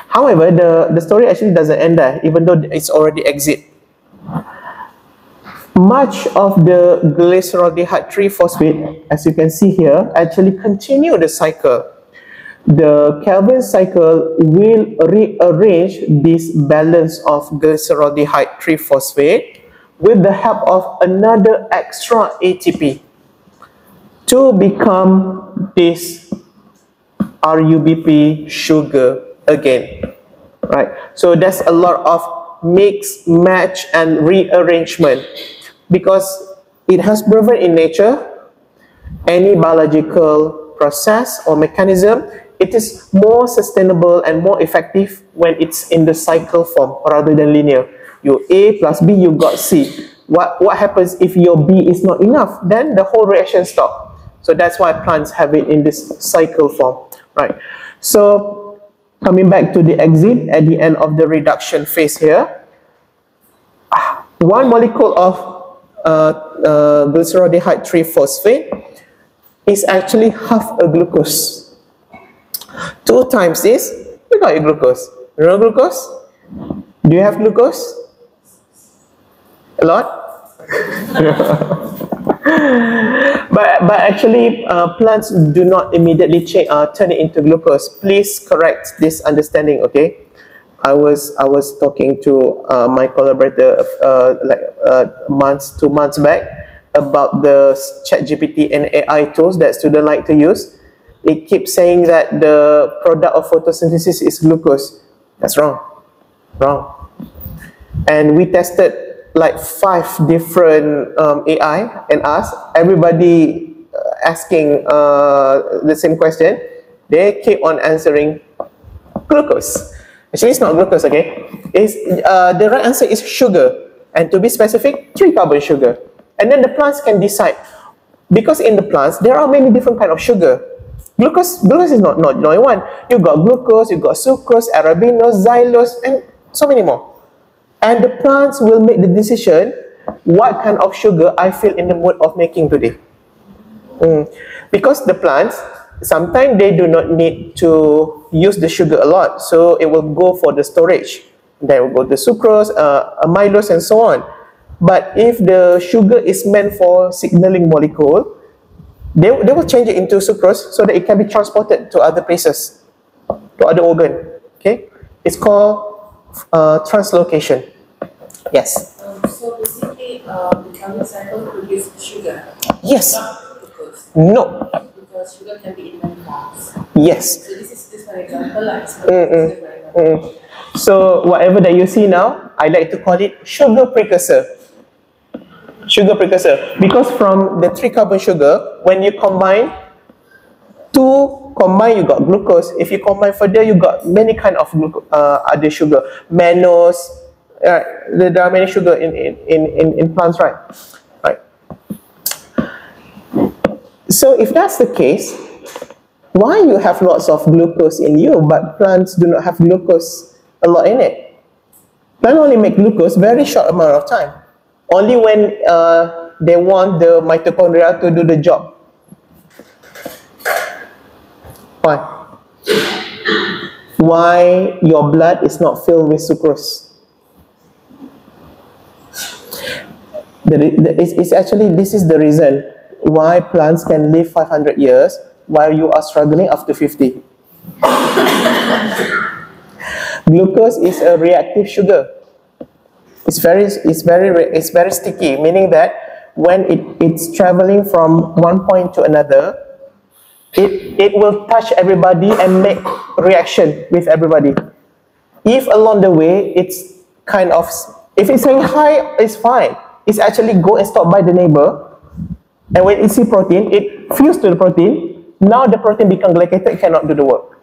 However, the, the story actually doesn't end there, even though it's already exit. Much of the glyceraldehyde three phosphate, as you can see here, actually continue the cycle. The Calvin cycle will rearrange this balance of glyceraldehyde three phosphate with the help of another extra A T P to become this R U B P sugar again, right? So that's a lot of mix, match and rearrangement, because it has proven in nature any biological process or mechanism, it is more sustainable and more effective when it's in the cycle form rather than linear. Your A plus B, you got C. What, what happens if your B is not enough? Then the whole reaction stops. So that's why plants have it in this cycle form, right? So coming back to the exit at the end of the reduction phase here, one molecule of uh, uh, glyceraldehyde three phosphate is actually half a glucose. Two times this, we got your glucose. Remember glucose? Do you have glucose? A lot? but, but actually, uh, plants do not immediately change, uh, turn it into glucose. Please correct this understanding, okay? I was, I was talking to uh, my collaborator uh, like uh, months, two months back about the ChatGPT and A I tools that students like to use. It keeps saying that the product of photosynthesis is glucose. That's wrong. Wrong. And we tested like five different um, A I and us, everybody asking uh, the same question. They keep on answering glucose. Actually, it's not glucose, okay? It's, uh, the right answer is sugar. And to be specific, three carbon sugar. And then the plants can decide. Because in the plants, there are many different kinds of sugar. Glucose, glucose is not, not the only one. You got glucose, you got sucrose, arabinose, xylose, and so many more. And the plants will make the decision what kind of sugar I feel in the mood of making today. Mm. Because the plants, sometimes they do not need to use the sugar a lot, so it will go for the storage. They will go to sucrose, uh, amylose, and so on. But if the sugar is meant for signaling molecule, They, they will change it into sucrose so that it can be transported to other places, to other organ. Okay, it's called uh, translocation. Yes. Um, so basically, uh, the Calvin cycle produces sugar. Yes. Not glucose. No. Because sugar can be in many forms. Yes. So this is just an example. Like, so, mm -mm. Mm -mm. So whatever that you see now, I like to call it sugar precursor. Sugar precursor, because from the three carbon sugar, when you combine two combine, you got glucose. If you combine further, you got many kind of uh, other sugar, mannose. Uh, there are many sugar in in in in plants, right? Right. So if that's the case, why you have lots of glucose in you, but plants do not have glucose a lot in it? Plants only make glucose very short amount of time. Only when uh, they want the mitochondria to do the job. Why? Why your blood is not filled with sucrose? The, the, it's, it's actually, this is the reason why plants can live five hundred years while you are struggling after fifty. Glucose is a reactive sugar. It's very, it's very, it's very sticky, meaning that when it, it's traveling from one point to another, it, it will touch everybody and make reaction with everybody. If along the way, it's kind of, if it's saying hi, it's fine. It's actually go and stop by the neighbor, and when it see protein, it fused to the protein. Now the protein become glycated, cannot do the work.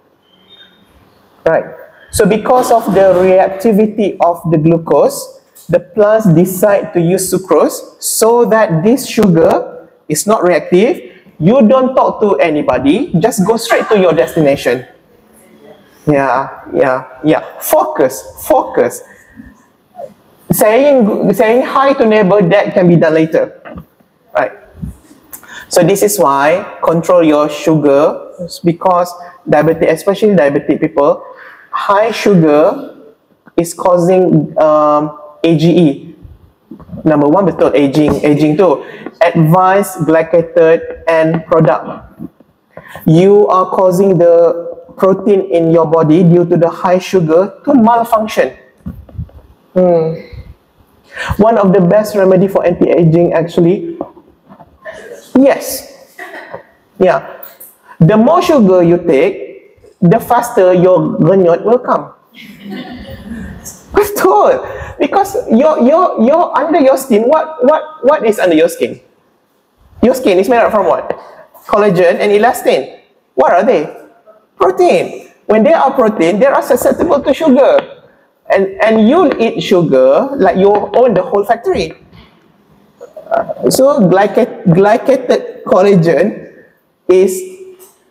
Right. So because of the reactivity of the glucose, the plants decide to use sucrose so that this sugar is not reactive. You don't talk to anybody, just go straight to your destination. Yeah, yeah, yeah. Focus, focus. Saying, saying hi to neighbor, that can be done later. Right. So this is why control your sugar, because diabetic, especially diabetic people, high sugar is causing um, A G E. Number one, betul, aging, aging too. Advanced glycated end product. You are causing the protein in your body due to the high sugar to malfunction. Hmm. One of the best remedy for anti-aging actually, yes, yeah. The more sugar you take, the faster your grenyot will come. Betul, because your your your under your skin, what what what is under your skin? Your skin is made up from what? Collagen and elastin. What are they? Protein. When they are protein, they are susceptible to sugar. And, and you'll eat sugar like you own the whole factory. Uh, so glycat, glycated collagen is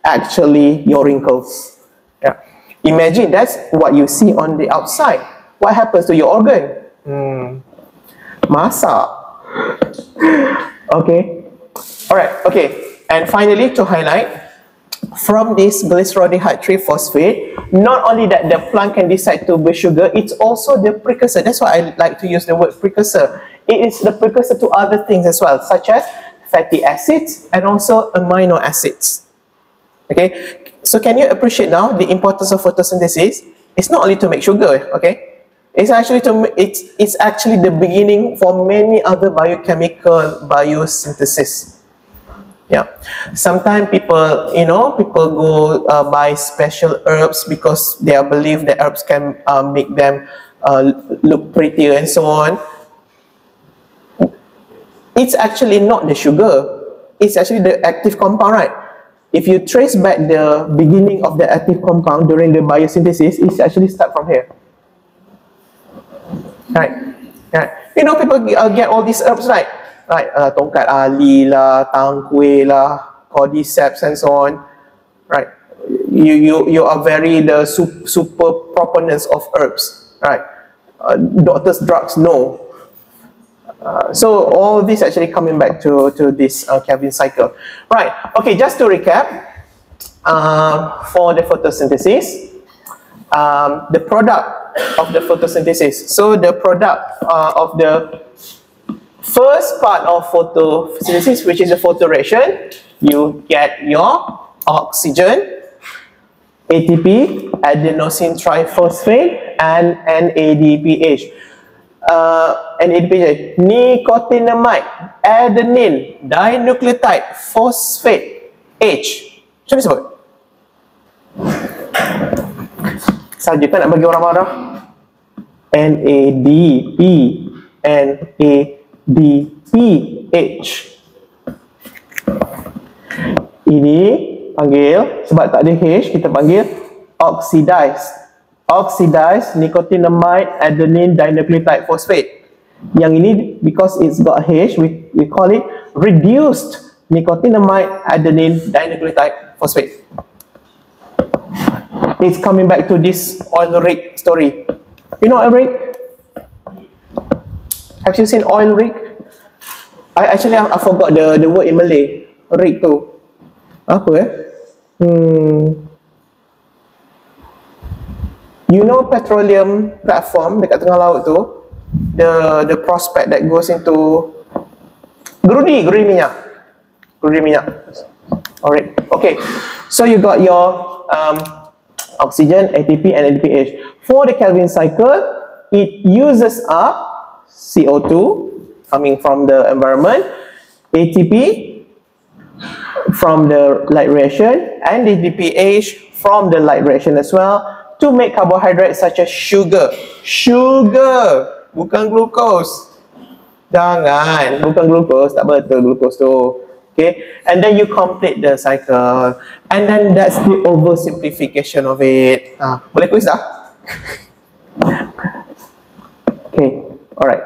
actually your wrinkles. Yeah. Imagine that's what you see on the outside. What happens to your organ? Mm. Masa. Okay. Alright, okay. And finally, to highlight, from this glyceraldehyde triphosphate, not only that the plant can decide to be sugar, it's also the precursor. That's why I like to use the word precursor. It is the precursor to other things as well, such as fatty acids and also amino acids. Okay, so can you appreciate now the importance of photosynthesis? It's not only to make sugar, okay? It's actually to it's it's actually the beginning for many other biochemical biosynthesis. Yeah, sometimes people, you know, people go uh, buy special herbs because they are believed that herbs can uh, make them uh, look prettier and so on. It's actually not the sugar, it's actually the active compound, right? If you trace back the beginning of the active compound during the biosynthesis, it's actually start from here. Right, right. You know, people uh, get all these herbs, right? Right, uh, tongkat ali lah, tang kue lah, cordyceps and so on. Right, you you you are very the super, super proponents of herbs. Right, uh, doctors' drugs no. Uh, so all this actually coming back to to this uh, Calvin cycle. Right. Okay, just to recap, uh, for the photosynthesis, um, the product of the photosynthesis. So the product uh, of the first part of photosynthesis, which is the photorespiration, you get your oxygen, A T P, adenosine triphosphate, and N A D P H. Uh, N A D P H, nicotinamide, adenine, dinucleotide, phosphate, H. Macam mana sebut? Saja kan nak bagi orang marah. N A D P, N A D P H. D P H. Ini panggil, sebab tak ada H, kita panggil oxidized. Oxidized nicotinamide adenine dinucleotide phosphate. Yang ini, because it's got H, we, we call it reduced nicotinamide adenine dinucleotide phosphate. It's coming back to this oil rig story. You know oil rig? Have you seen oil rig? I actually I, I forgot the the word in Malay. Rig tu apa eh? Hmm. You know petroleum platform dekat tengah laut tu, the the prospect that goes into Gerudi, gerudi minyak. Gerudi minyak. Alright, okay. So you got your um, oxygen, A T P and N A D P H. For the Calvin cycle, it uses up C O two coming from the environment, A T P from the light reaction, and N A D P H from the light reaction as well to make carbohydrates such as sugar. Sugar, bukan glucose. Jangan, bukan glucose, tak betul glucose tu. Okay, and then you complete the cycle, and then that's the oversimplification of it. Ah, boleh kuis dah? Okay, alright.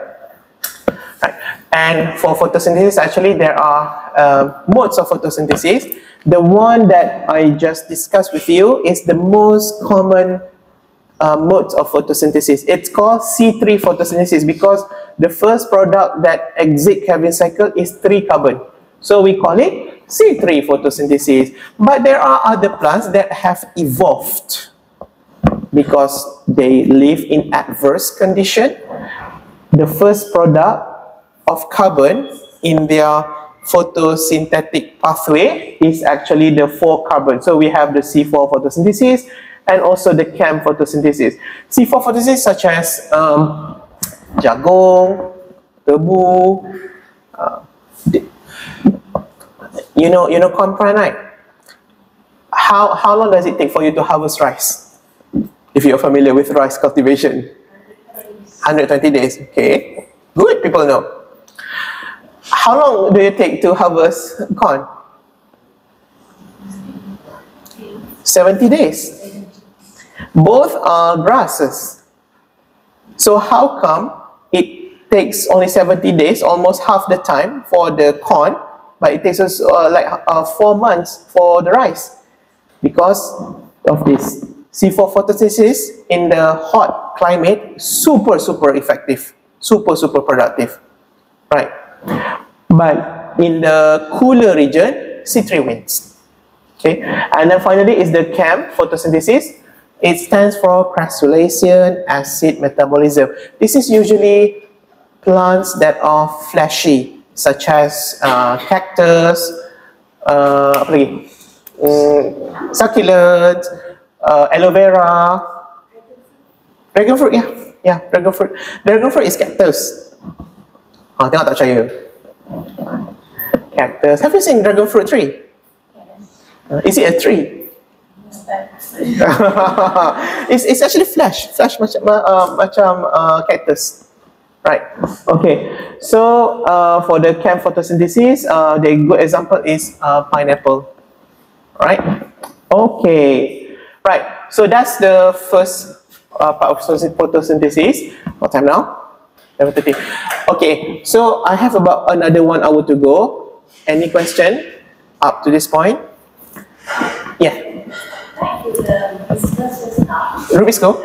Right. And for photosynthesis, actually there are uh, modes of photosynthesis. The one that I just discussed with you is the most common uh, modes of photosynthesis. It's called C three photosynthesis because the first product that exits Calvin cycle is three carbon. So we call it C three photosynthesis. But there are other plants that have evolved because they live in adverse condition. The first product of carbon in their photosynthetic pathway is actually the four carbon. So we have the C four photosynthesis and also the C A M photosynthesis. C four photosynthesis such as um, jagung, tebu, uh, You know, you know, corn pran, right? How how long does it take for you to harvest rice? If you're familiar with rice cultivation, one hundred twenty days. Okay, good people know. How long do you take to harvest corn? seventy days. Both are grasses. So how come it takes only seventy days, almost half the time for the corn? But it takes us uh, like uh, four months for the rice because of this. C four photosynthesis in the hot climate, super, super effective, super, super productive, right? But in the cooler region, C three wins, okay? And then finally is the C A M photosynthesis. It stands for crassulation acid metabolism. This is usually plants that are fleshy, such as uh, cactus, uh, apa lagi? Mm, succulent, uh, aloe vera, dragon fruit, yeah, yeah, dragon fruit. Dragon fruit is cactus. Ah, tengok tak percaya. Cactus. Have you seen dragon fruit tree? Uh, is it a tree? it's it's actually flesh, flesh macam uh, macam uh, cactus. Right. Okay. So uh, for the C A M photosynthesis, uh, the good example is uh, pineapple. Right. Okay. Right. So that's the first uh, part of photosynthesis. What time now? eleven thirty. Okay. So I have about another one hour to go. Any question up to this point? Yeah. Rubisco.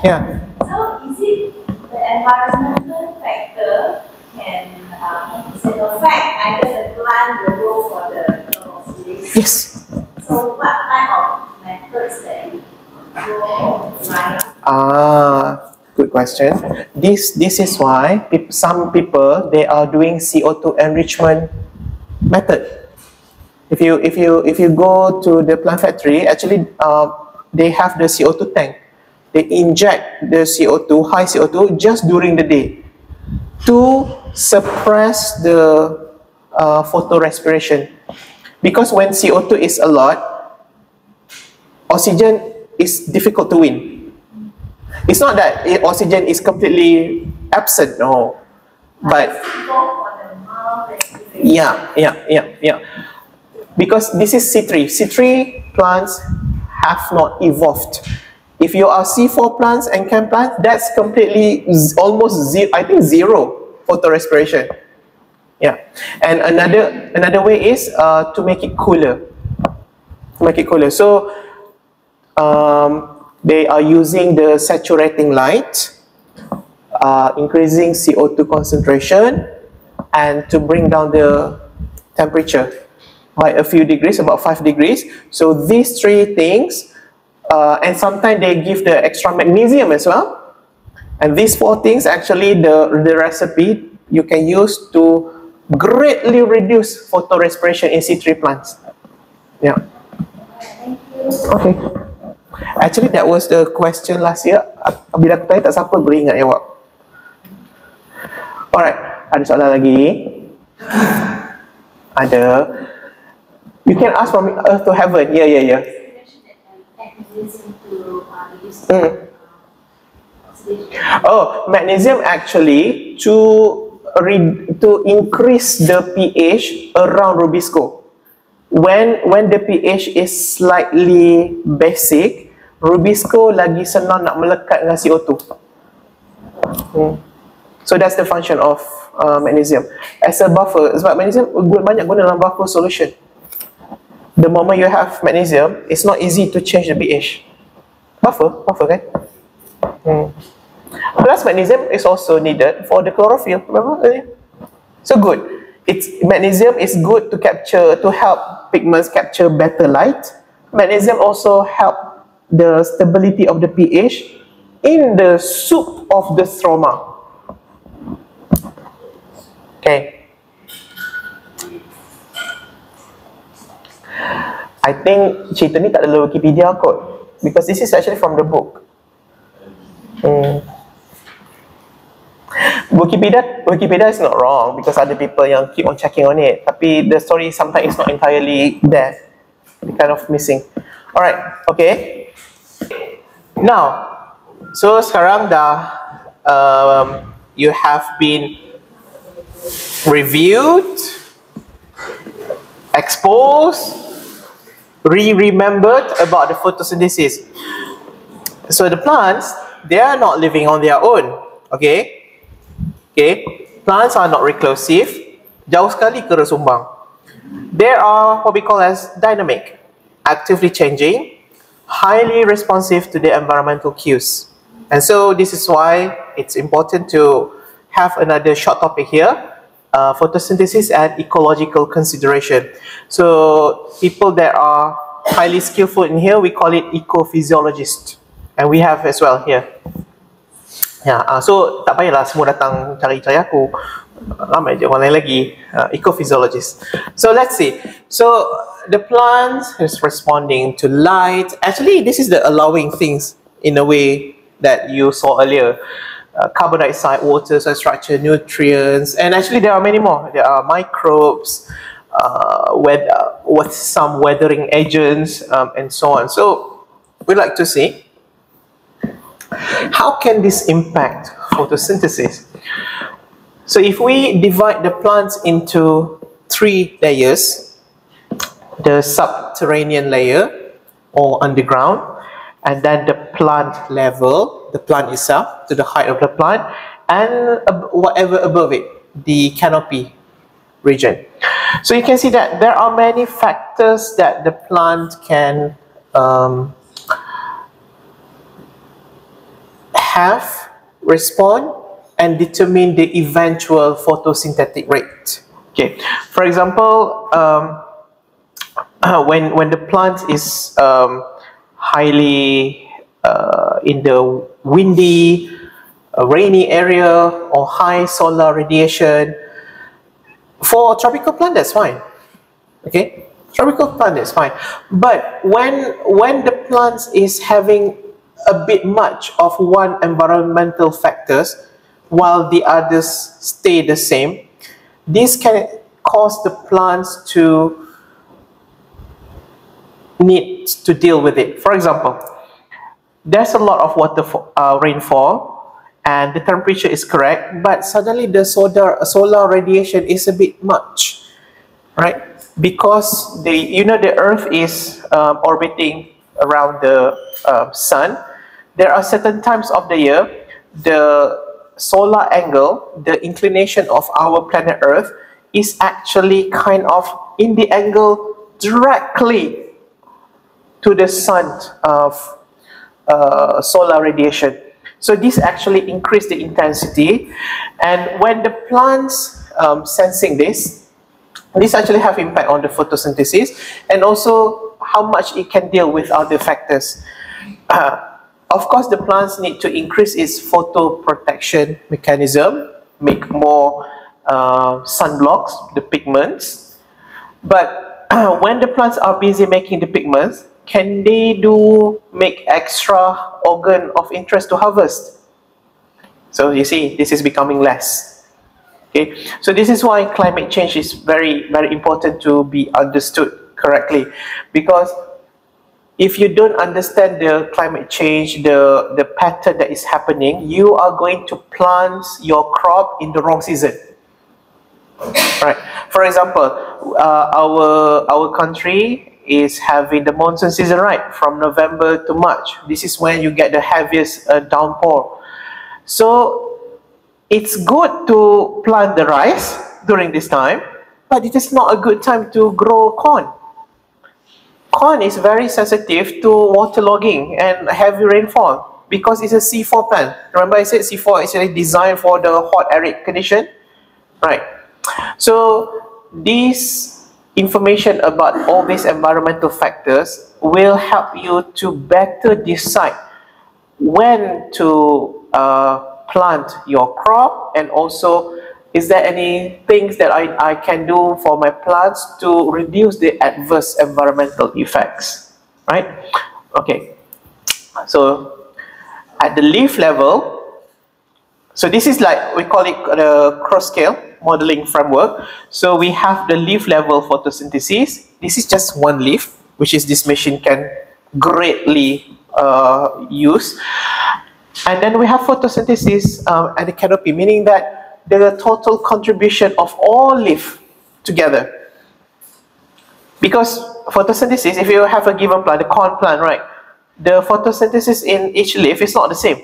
Yeah. So is it? Environmental factor can um, affect either the plant, the growth, or the photosynthesis. Yes. So, what type of methods that you grow and plant? Ah, good question. This this is why people, some people they are doing C O two enrichment method. If you if you if you go to the plant factory, actually, uh, they have the C O two tank. They inject the C O two, high C O two, just during the day to suppress the uh, photorespiration. Because when C O two is a lot, oxygen is difficult to win. It's not that it, oxygen is completely absent, no. But yeah, yeah, yeah, yeah. Because this is C three. C three plants have not evolved. If you are C four plants and C A M plants, that's completely almost zero, I think zero photorespiration. Yeah. And another another way is uh, to make it cooler. To make it cooler. So um, they are using the saturating light, uh, increasing C O two concentration, and to bring down the temperature by a few degrees, about five degrees. So these three things. Uh, and sometimes they give the extra magnesium as well. And these four things, actually, the, the recipe you can use to greatly reduce photorespiration in C three plants. Yeah. Okay. Actually, that was the question last year. Bila aku tanya tak siapa boleh ingat jawab. Alright. Ada soalan lagi? Ada. You can ask from earth to heaven. Yeah, yeah, yeah. Mm. Oh, magnesium actually to re to increase the pH around Rubisco. When when the pH is slightly basic, Rubisco lagi senang nak melekat dengan C O two. Hmm. So that's the function of uh, magnesium as a buffer. Sebab magnesium banyak guna dalam buffer solution. The moment you have magnesium, it's not easy to change the pH. Buffer, buffer, kan? Hmm. Plus, magnesium is also needed for the chlorophyll. Remember? So good. It's magnesium is good to capture, to help pigments capture better light. Magnesium also help the stability of the pH in the soup of the stroma. Okay. I think cerita ni tak ada Wikipedia kot, because this is actually from the book. Hmm. Wikipedia, Wikipedia is not wrong because other people yang keep on checking on it. Tapi the story sometimes is not entirely there. It's kind of missing. Alright, okay. Now, so sekarang dah um, you have been reviewed, exposed, re-remembered about the photosynthesis. So the plants, they are not living on their own. Okay. Okay. Plants are not reclusive. Jauh sekali ke resumbang. They are what we call as dynamic, actively changing, highly responsive to the environmental cues. And so this is why it's important to have another short topic here, uh, photosynthesis and ecological consideration. So people that are highly skillful in here, we call it ecophysiologist. And we have as well here. Yeah, uh, so tak payahlah semua datang cari-cari aku. Ramai je orang lain lagi. Uh, Ecophysiologist. So let's see. So the plant is responding to light. Actually, this is the allowing things in a way that you saw earlier. Uh, carbon dioxide, water, soil structure, nutrients. And actually, there are many more. There are microbes, uh, with, uh, with some weathering agents, um, and so on. So we'd like to see, how can this impact photosynthesis? So if we divide the plants into three layers, the subterranean layer or underground, and then the plant level, the plant itself, to the height of the plant, and whatever above it, the canopy region. So you can see that there are many factors that the plant can um, have, respond, and determine the eventual photosynthetic rate. Okay, for example, um, uh, when when the plant is um, highly uh, in the windy, uh, rainy area or high solar radiation, for a tropical plant that's fine. Okay, tropical plant that's fine. But when when the plant is having a bit much of one environmental factors while the others stay the same, this can cause the plants to need to deal with it. For example, there's a lot of water for, uh, rainfall and the temperature is correct, but suddenly the solar, solar radiation is a bit much, right? Because the, you know, the earth is um, orbiting around the uh, sun. There are certain times of the year, the solar angle, the inclination of our planet Earth is actually kind of in the angle directly to the sun of uh, solar radiation. So this actually increased the intensity, and when the plants um, sensing this, this actually have impact on the photosynthesis and also how much it can deal with other factors. Uh, of course, the plants need to increase its photo protection mechanism, make more uh, sunblocks, the pigments. But when the plants are busy making the pigments, can they do make extra organ of interest to harvest? So you see, this is becoming less. Okay, so this is why climate change is very, very important to be understood correctly, because if you don't understand the climate change, the, the pattern that is happening, you are going to plant your crop in the wrong season. Right. For example, uh, our, our country is having the monsoon season, right, from November to March. This is when you get the heaviest uh, downpour. So it's good to plant the rice during this time, but it is not a good time to grow corn. Corn is very sensitive to waterlogging and heavy rainfall because it's a C four plant. Remember I said C four is actually designed for the hot arid condition? Right. So this information about all these environmental factors will help you to better decide when to uh, plant your crop, and also is there any things that I, I can do for my plants to reduce the adverse environmental effects, right? Okay, so at the leaf level, so this is like, we call it the cross-scale modeling framework. So we have the leaf level photosynthesis. This is just one leaf, which is this machine can greatly uh, use. And then we have photosynthesis um, at the canopy, meaning that the total contribution of all leaf together. Because photosynthesis, if you have a given plant, the corn plant, right, the photosynthesis in each leaf is not the same.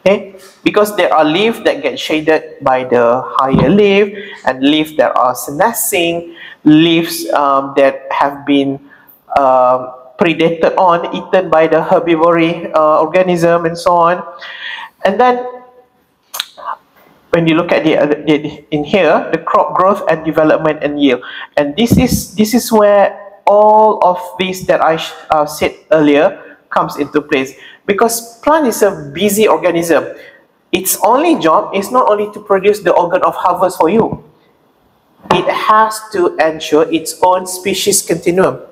Okay? Because there are leaves that get shaded by the higher leaf, and leaves that are senescing, leaves um, that have been uh, predated on, eaten by the herbivory uh, organism and so on. And then when you look at the, the in here, the crop growth and development and yield, and this is this is where all of these that I uh, said earlier comes into place, because plant is a busy organism. Its only job is not only to produce the organ of harvest for you, it has to ensure its own species continuum.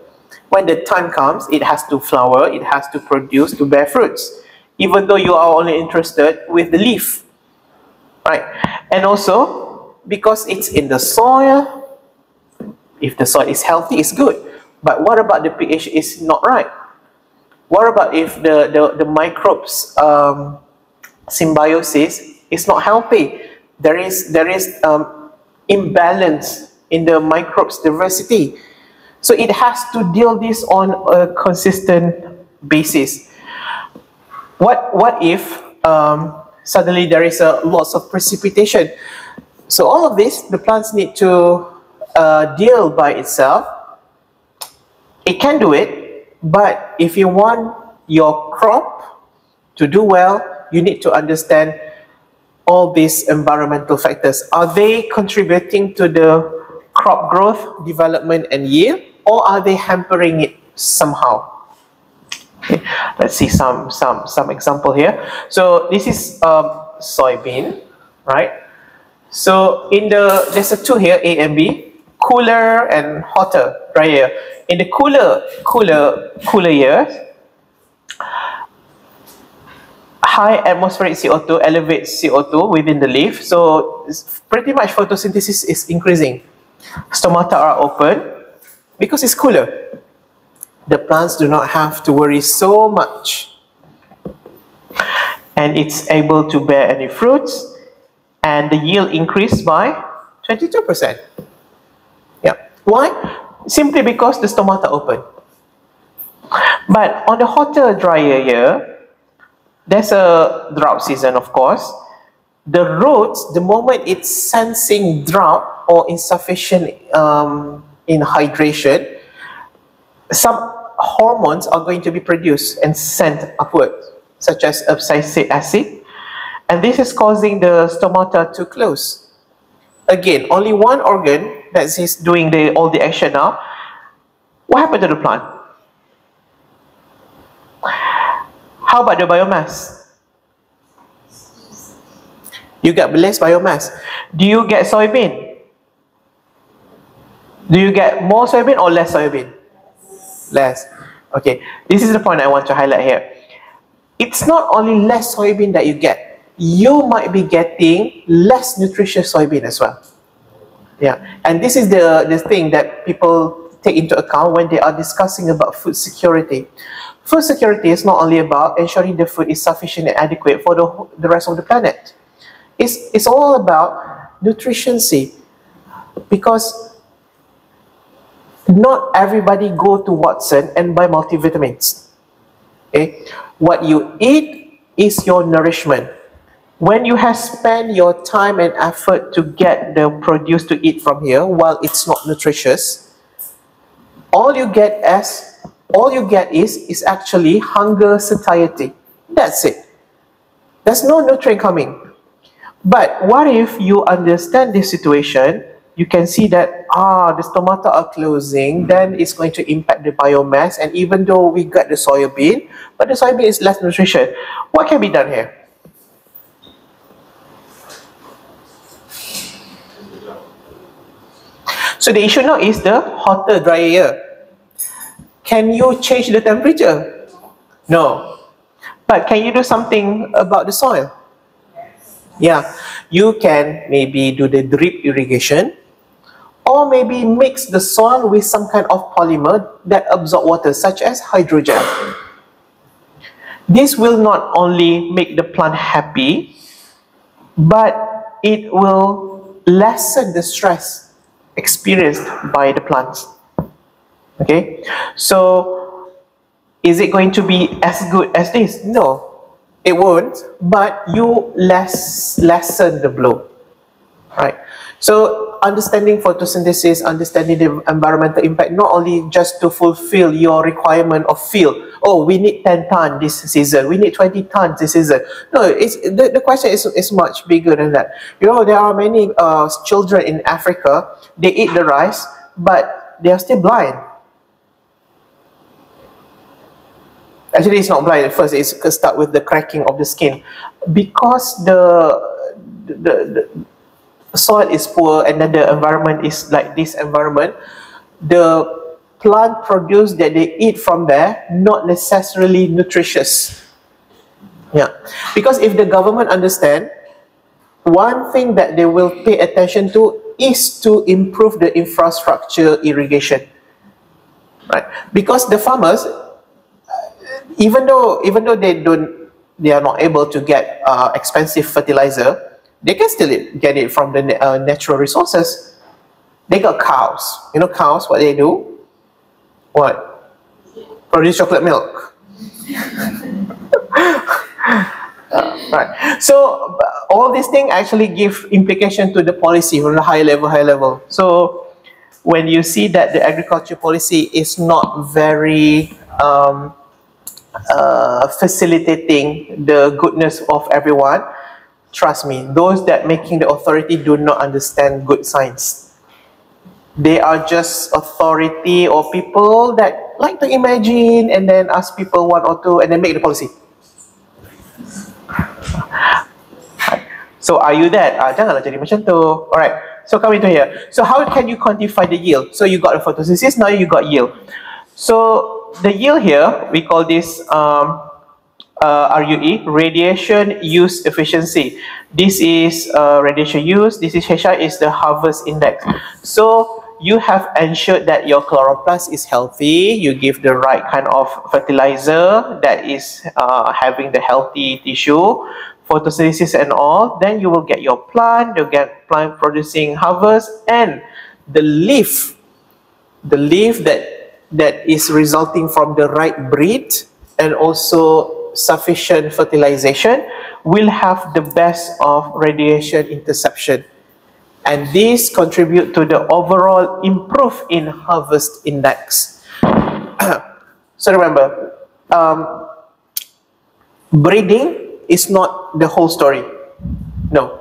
When the time comes, it has to flower, it has to produce, to bear fruits, even though you are only interested with the leaf. Right, and also because it's in the soil, if the soil is healthy, it's good. But what about the pH is not right? What about if the, the, the microbes um, symbiosis is not healthy? There is, there is um, imbalance in the microbes diversity. So it has to deal this on a consistent basis. What, what if um, suddenly there is a loss of precipitation? So all of this, the plants need to uh, deal by itself. It can do it, but if you want your crop to do well, you need to understand all these environmental factors. Are they contributing to the crop growth, development and yield, or are they hampering it somehow? Okay, let's see some some some example here. So this is um, soybean, right? So in the there's a two here, A and B, cooler and hotter, drier. In the cooler cooler cooler years, high atmospheric C O two elevates C O two within the leaf. So it's pretty much photosynthesis is increasing. Stomata are open because it's cooler. The plants do not have to worry so much, and it's able to bear any fruits, and the yield increased by twenty-two percent. Yeah, why? Simply because the stomata open. But on the hotter, drier year, there's a drought season, of course. The roots, the moment it's sensing drought or insufficient um, in hydration, some hormones are going to be produced and sent upwards, such as abscisic acid, and this is causing the stomata to close. Again, only one organ that is doing the, all the action now. What happened to the plant? How about the biomass? you get less biomass. Do you get soybean? Do you get more soybean or less soybean? Less. Okay, this is the point I want to highlight here. It's not only less soybean that you get, you might be getting less nutritious soybean as well. Yeah, and this is the, the thing that people take into account when they are discussing about food security. Food security is not only about ensuring the food is sufficient and adequate for the, the rest of the planet. It's, it's all about nutritioncy, because not everybody go to Watson and buy multivitamins. Okay? What you eat is your nourishment. When you have spent your time and effort to get the produce to eat from here, while it's not nutritious, all you get as all you get is is actually hunger, satiety. That's it. There's no nutrient coming. But what if you understand this situation? You can see that ah, the stomata are closing, then it's going to impact the biomass. And even though we got the soybean, but the soybean is less nutritious. What can be done here? So the issue now is the hotter, drier. Can you change the temperature? No. But can you do something about the soil? Yeah, you can maybe do the drip irrigation, or maybe mix the soil with some kind of polymer that absorb water, such as hydrogel. This will not only make the plant happy, but it will lessen the stress experienced by the plants. Okay, so is it going to be as good as this? No. It won't, but you less lessen the blow, right? So understanding photosynthesis, understanding the environmental impact, not only just to fulfill your requirement of field. Oh, we need ten tons this season. We need twenty tons this season. No, it's, the, the question is, is much bigger than that. You know, there are many uh, children in Africa, they eat the rice, but they are still blind. Actually, it's not blind at first. It's start with the cracking of the skin, because the, the the soil is poor, and then the environment is like this environment. The plant produce that they eat from there not necessarily nutritious. Yeah, because if the government understand, one thing that they will pay attention to is to improve the infrastructure irrigation. Right, because the farmers. Even though, even though they don't, they are not able to get uh, expensive fertilizer, they can still get it from the uh, natural resources. They got cows. You know cows, what they do? What? Produce chocolate milk. uh, right. So all these things actually give implication to the policy from the high level, high level. So when you see that the agriculture policy is not very um, Uh, facilitating the goodness of everyone, trust me, those that making the authority do not understand good science. They are just authority or people that like to imagine and then ask people one or two and then make the policy. So are you that? Ah, janganlah jadi macam tu. Alright, so coming to here. So how can you quantify the yield? So you got the photosynthesis, now you got yield. So the yield here, we call this um, uh, R U E, radiation use efficiency. This is uh, radiation use, this is H I, is the harvest index. So you have ensured that your chloroplast is healthy, you give the right kind of fertilizer that is uh, having the healthy tissue, photosynthesis and all, then you will get your plant, you'll get plant producing harvest, and the leaf, the leaf that that is resulting from the right breed and also sufficient fertilization will have the best of radiation interception, and these contribute to the overall improve in harvest index. So remember, um, breeding is not the whole story. No,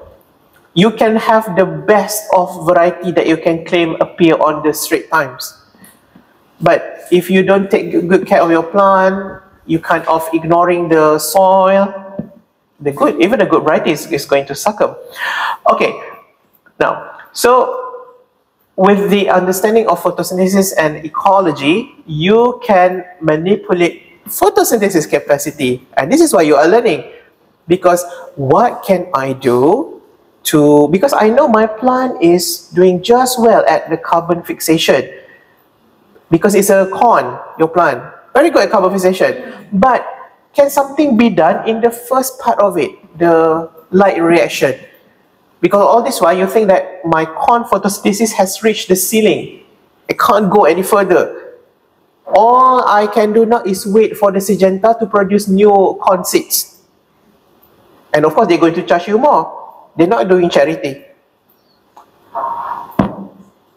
you can have the best of variety that you can claim appear on the straight times. But if you don't take good care of your plant, you kind of ignoring the soil, the good, even a good variety is, is going to succumb. Okay, now, so with the understanding of photosynthesis and ecology, you can manipulate photosynthesis capacity. And this is why you are learning. Because what can I do to, because I know my plant is doing just well at the carbon fixation. Because it's a corn, your plant. Very good at carbon fixation. But can something be done in the first part of it, the light reaction? Because all this while you think that my corn photosynthesis has reached the ceiling. It can't go any further. All I can do now is wait for the Syngenta to produce new corn seeds. And of course, they're going to charge you more. They're not doing charity.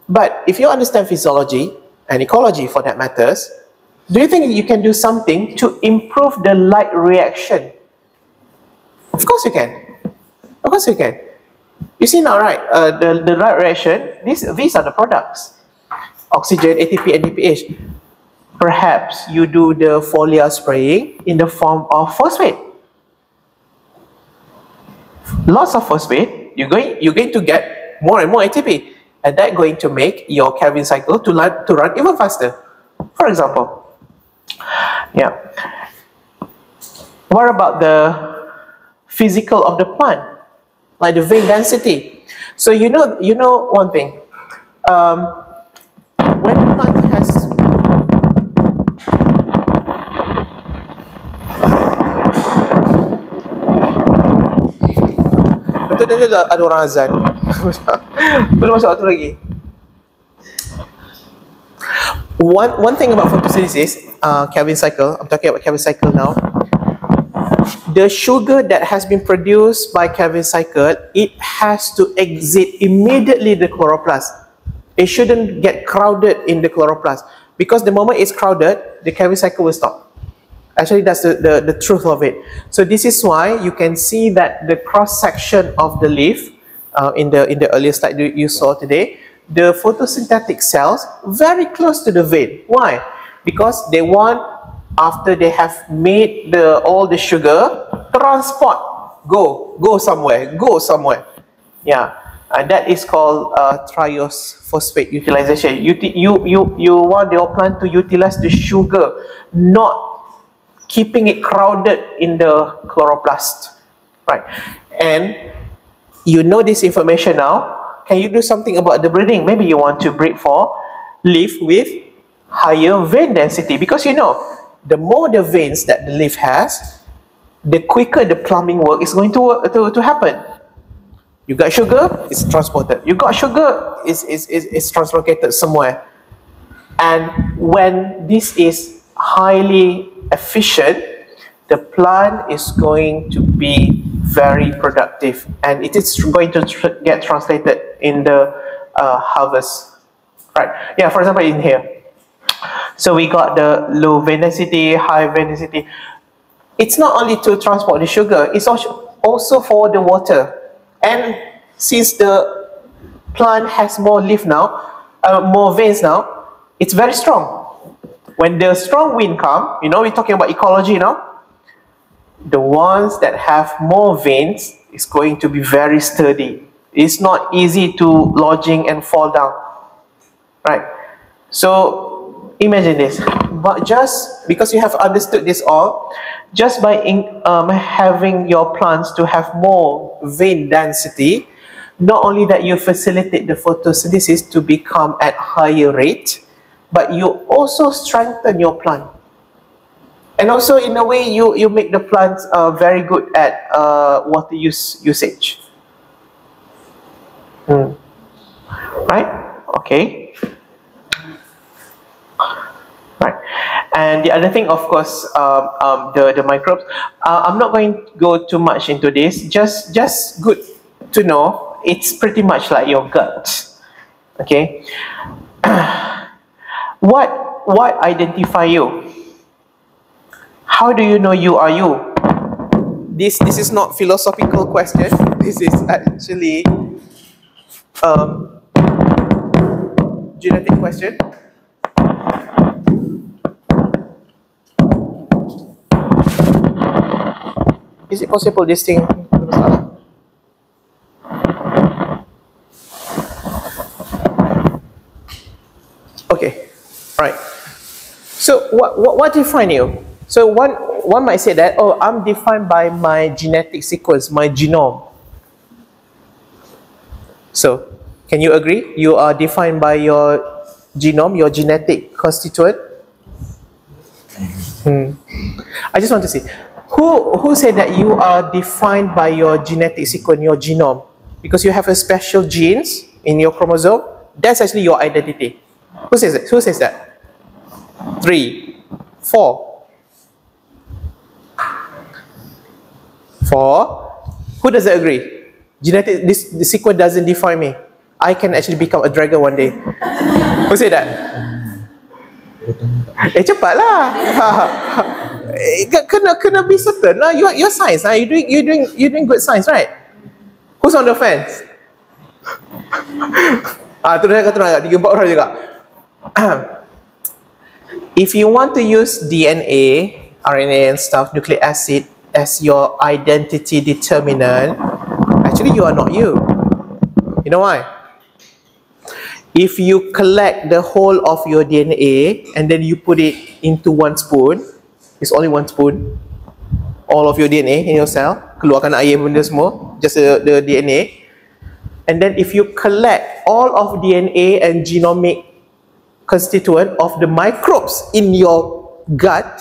But if you understand physiology and ecology for that matters, do you think you can do something to improve the light reaction? Of course you can. Of course you can. You see now, right, uh, the, the right reaction, these, these are the products. Oxygen, A T P, N A D P H. Perhaps you do the foliar spraying in the form of phosphate. Lots of phosphate, you're going, you're going to get more and more A T P. And that's going to make your Calvin cycle to run, to run even faster, for example. Yeah. What about the physical of the plant? Like the vein density. So you know, you know one thing. Um, when the plant has, betul betul ada orang azan. Belum masuk waktu lagi. One one thing about photosynthesis, uh, Calvin cycle. I'm talking about Calvin cycle now. The sugar that has been produced by Calvin cycle, it has to exit immediately the chloroplast. It shouldn't get crowded in the chloroplast, because the moment it's crowded, the Calvin cycle will stop. Actually, that's the, the, the truth of it. So this is why you can see that the cross-section of the leaf, uh, in, the, in the earlier slide you saw today, the photosynthetic cells very close to the vein. Why? Because they want, after they have made the, all the sugar, transport, go, go somewhere, go somewhere. Yeah, and that is called uh, triose phosphate utilization. You, you, you, you want your plant to utilize the sugar, not keeping it crowded in the chloroplast, right? And you know this information now. Can you do something about the breeding? Maybe you want to breed for leaf with higher vein density, because you know, the more the veins that the leaf has, the quicker the plumbing work is going to, work, to, to happen. You got sugar, it's transported. You got sugar, it's, it's, it's translocated somewhere. And when this is highly efficient, the plant is going to be very productive. And it is going to tr get translated in the uh, harvest. Right? Yeah, for example, in here. So we got the low vein density, high vein density. It's not only to transport the sugar, it's also for the water. And since the plant has more leaf now, uh, more veins now, it's very strong. When the strong wind comes, you know, we're talking about ecology now, the ones that have more veins is going to be very sturdy. It's not easy to lodging and fall down, right? So imagine this, but just because you have understood this all, just by in, um, having your plants to have more vein density, not only that you facilitate the photosynthesis to become at higher rate, but you also strengthen your plant. And also in a way, you, you make the plants uh, very good at uh, water use, usage. Hmm. Right? Okay. Right, and the other thing, of course, um, um, the the microbes. Uh, I'm not going to go too much into this. Just just good to know. It's pretty much like your gut. Okay, what what identify you? How do you know you are you? This this is not a philosophical question. This is actually um, genetic question. Is it possible this thing? Okay, all right. So what, what, what define you? So one, one might say that, oh, I'm defined by my genetic sequence, my genome. So can you agree? You are defined by your genome, your genetic constituent? Hmm. I just want to see. Who, who said that you are defined by your genetic sequence, your genome? Because you have a special genes in your chromosome. That's actually your identity. Who says that? Who says that? Three, four. Four. Who doesn't agree? Genetic, this, the sequence doesn't define me. I can actually become a dragon one day. Who said that? Eh, cepatlah. Kena, kena be certain. No, you're, you're science. Huh? You're, doing, you're, doing, you're doing good science, right? Who's on the fence? Ah, terus kata orang, tiga empat orang juga. If you want to use D N A, R N A and stuff, nucleic acid as your identity determinant, actually you are not you. You know why? If you collect the whole of your D N A and then you put it into one spoon, it's only one spoon, all of your D N A in your cell, keluarkan air benda semua, just the, the D N A. And then if you collect all of D N A and genomic constituent of the microbes in your gut,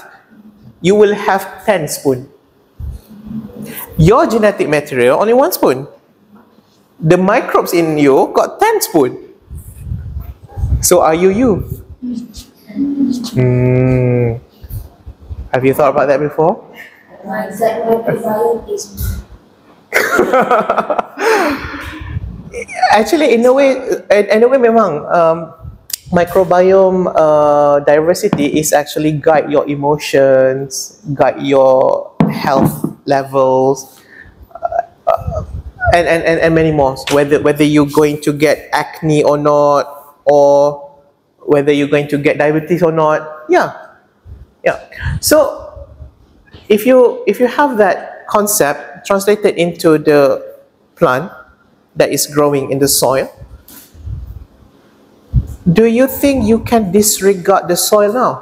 you will have ten spoon. Your genetic material, only one spoon. The microbes in you got ten spoon. So are you you? Mm. Have you thought about that before? My exact is actually, in a way, in a way, memang um, microbiome uh, diversity is actually guide your emotions, guide your health levels, uh, uh, and, and and and many more. Whether whether you're going to get acne or not, or whether you're going to get diabetes or not, yeah, yeah. So if you if you have that concept translated into the plant that is growing in the soil, do you think you can disregard the soil now?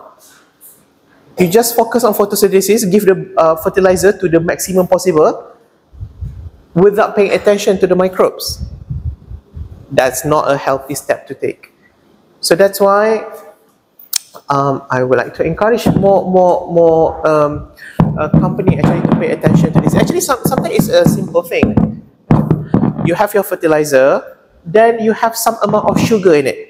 You just focus on photosynthesis, give the uh, fertilizer to the maximum possible without paying attention to the microbes. That's not a healthy step to take. So that's why um, I would like to encourage more, more, more um, uh, company actually to pay attention to this. Actually, some, sometimes it's a simple thing. You have your fertilizer, then you have some amount of sugar in it.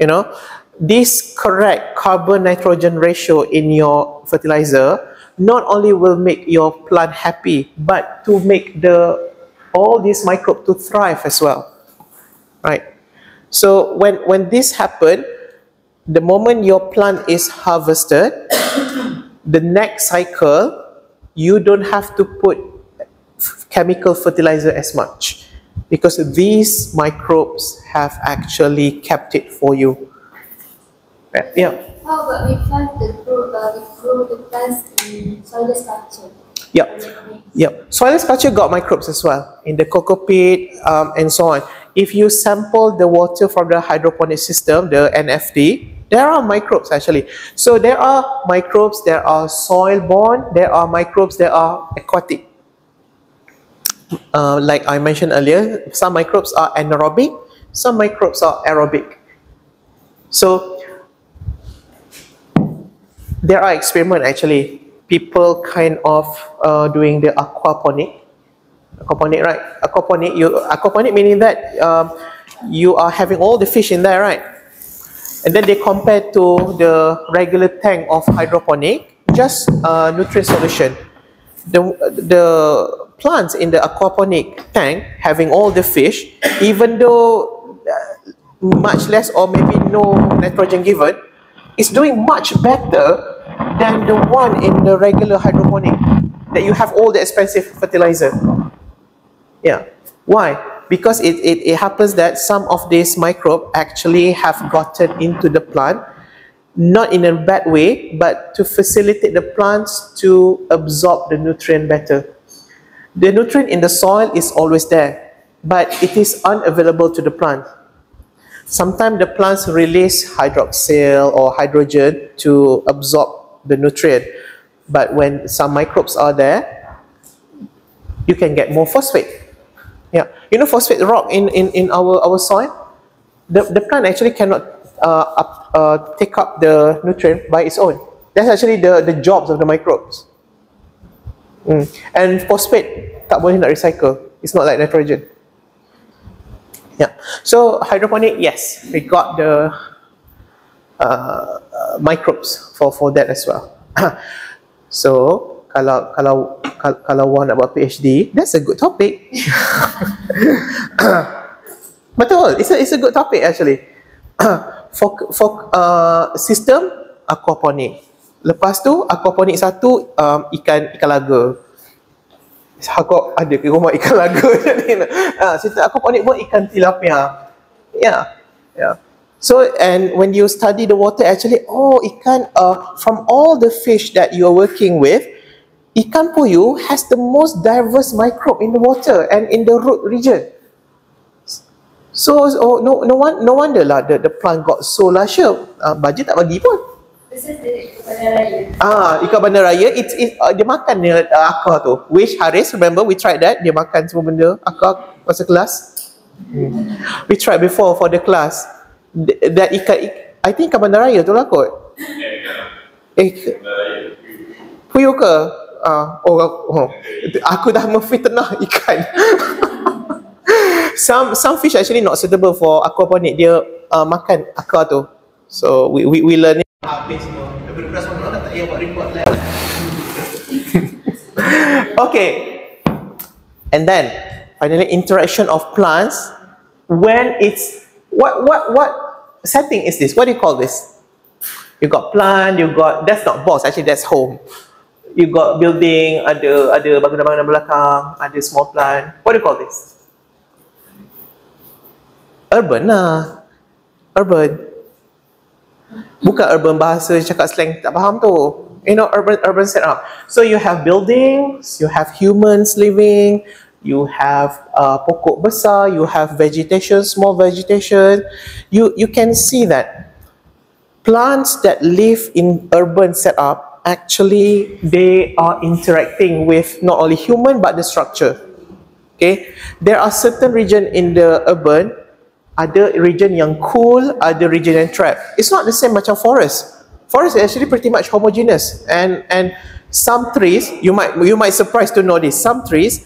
You know, this correct carbon nitrogen ratio in your fertilizer not only will make your plant happy, but to make the all these microbes to thrive as well, right? So when when this happens, the moment your plant is harvested, the next cycle you don't have to put chemical fertilizer as much, because these microbes have actually kept it for you. Yeah. How about we plant the grow, uh, we grow the plants in soil culture? Yeah, yeah. Soil culture got microbes as well in the cocopit um, and so on. If you sample the water from the hydroponic system, the N F T, there are microbes actually. So there are microbes, there are soil-borne, there are microbes, there are aquatic. Uh, like I mentioned earlier, some microbes are anaerobic, some microbes are aerobic. So there are experiments actually. People kind of uh, doing the aquaponic, aquaponic, right? Aquaponic, you, aquaponic meaning that um, you are having all the fish in there, right? And then they compare to the regular tank of hydroponic, just uh, nutrient solution. The the plants in the aquaponic tank having all the fish, even though uh, much less or maybe no nitrogen given, is doing much better than the one in the regular hydroponic that you have all the expensive fertilizer. Yeah. Why? Because it, it, it happens that some of these microbes actually have gotten into the plant not in a bad way, but to facilitate the plants to absorb the nutrient better. The nutrient in the soil is always there, but it is unavailable to the plant. Sometimes the plants release hydroxyl or hydrogen to absorb the nutrient, but when some microbes are there, you can get more phosphate. Yeah, you know phosphate rock in, in, in our, our soil? The, the plant actually cannot Uh, up, uh, take up the nutrient by its own. That's actually the, the jobs of the microbes. Mm. And phosphate tak boleh nak recycle. It's not like nitrogen. Yeah. So hydroponic, yes, we got the uh, uh, microbes for for that as well. So kalau kalau kalau orang nak buat PhD, that's a good topic. Betul, it's a it's a good topic actually. For, for uh, sistem aquaponic. Lepas tu aquaponic satu um, ikan ikan laga. Aku ada ke rumah ikan laga ni. Ah, sistem aquaponic buat ikan tilapia. Yeah, yeah. So and when you study the water, actually, oh, ikan uh, from all the fish that you are working with, ikan puyuh has the most diverse microbe in the water and in the root region. So, oh, no, no, one, no wonder lah the, the plant got so luscious. Uh, Baja tak bagi pun. This is the ikan bandar raya. Ah, ikan bandar raya, it's, it, uh, dia makan dia, uh, akar tu. Which Haris, remember we tried that? Dia makan semua benda akar masa kelas. Hmm. We tried before for the class. The, that ikan, ik, I think ikan bandar raya tu lah kot. Eh, ikan bandar raya. Puyuh ke? Ah, oh, oh. Aku dah memfitnah ikan. Some some fish actually not suitable for aquaponic. Dia uh, makan akar tu. So we we we learn it. Okay. And then finally interaction of plants when it's what what what setting is this? What do you call this? You got plant, you got that's not box actually, that's home. You got building, ada ada bangunan-bangunan belakang, ada small plant. What do you call this? Urban lah. Urban. Bukan urban bahasa cakap slang tak faham tu. You know, urban urban setup. So you have buildings, you have humans living, you have uh, pokok besar, you have vegetation, small vegetation. You you can see that plants that live in urban setup actually they are interacting with not only human but the structure. Okay? There are certain region in the urban. Ada region yang cool, ada region yang trap. It's not the same macam forest. Forest is actually pretty much homogeneous, and and some trees you might you might surprised to know this. Some trees,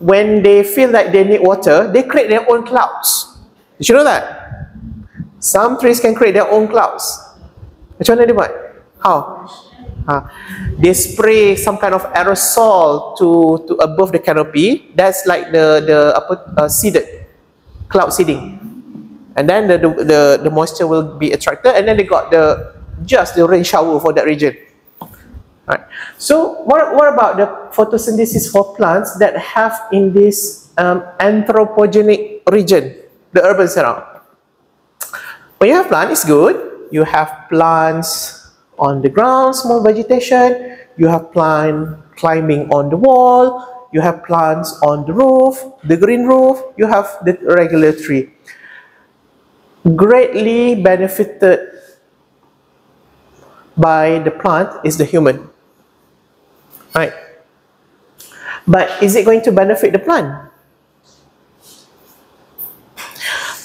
when they feel like they need water, they create their own clouds. Did you know that? Some trees can create their own clouds. Macam mana dia buat? How? Uh, they spray some kind of aerosol to to above the canopy. That's like the the uh, seeded. Cloud seeding, and then the, the the moisture will be attracted, and then they got the just the rain shower for that region. Right. So what what about the photosynthesis for plants that have in this um, anthropogenic region, the urban surround? When you have plant, it's good. You have plants on the ground, small vegetation. You have plant climbing on the wall. You have plants on the roof, the green roof, you have the regular tree. Greatly benefited by the plant is the human. Right. But is it going to benefit the plant?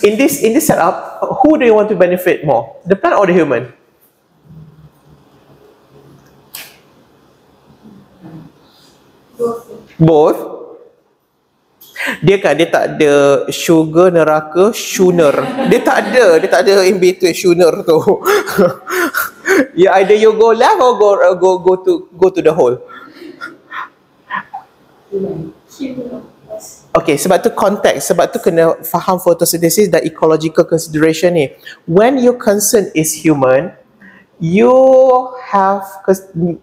In this, in this setup, who do you want to benefit more? The plant or the human? Both. Dia kan, dia tak ada sugar neraka, shuner. Dia tak ada, dia tak ada in between shuner tu. You either you go left or go uh, go go to go to the hole. Okay, sebab tu konteks, sebab tu kena faham photosynthesis dan ecological consideration ni. When your concern is human, you have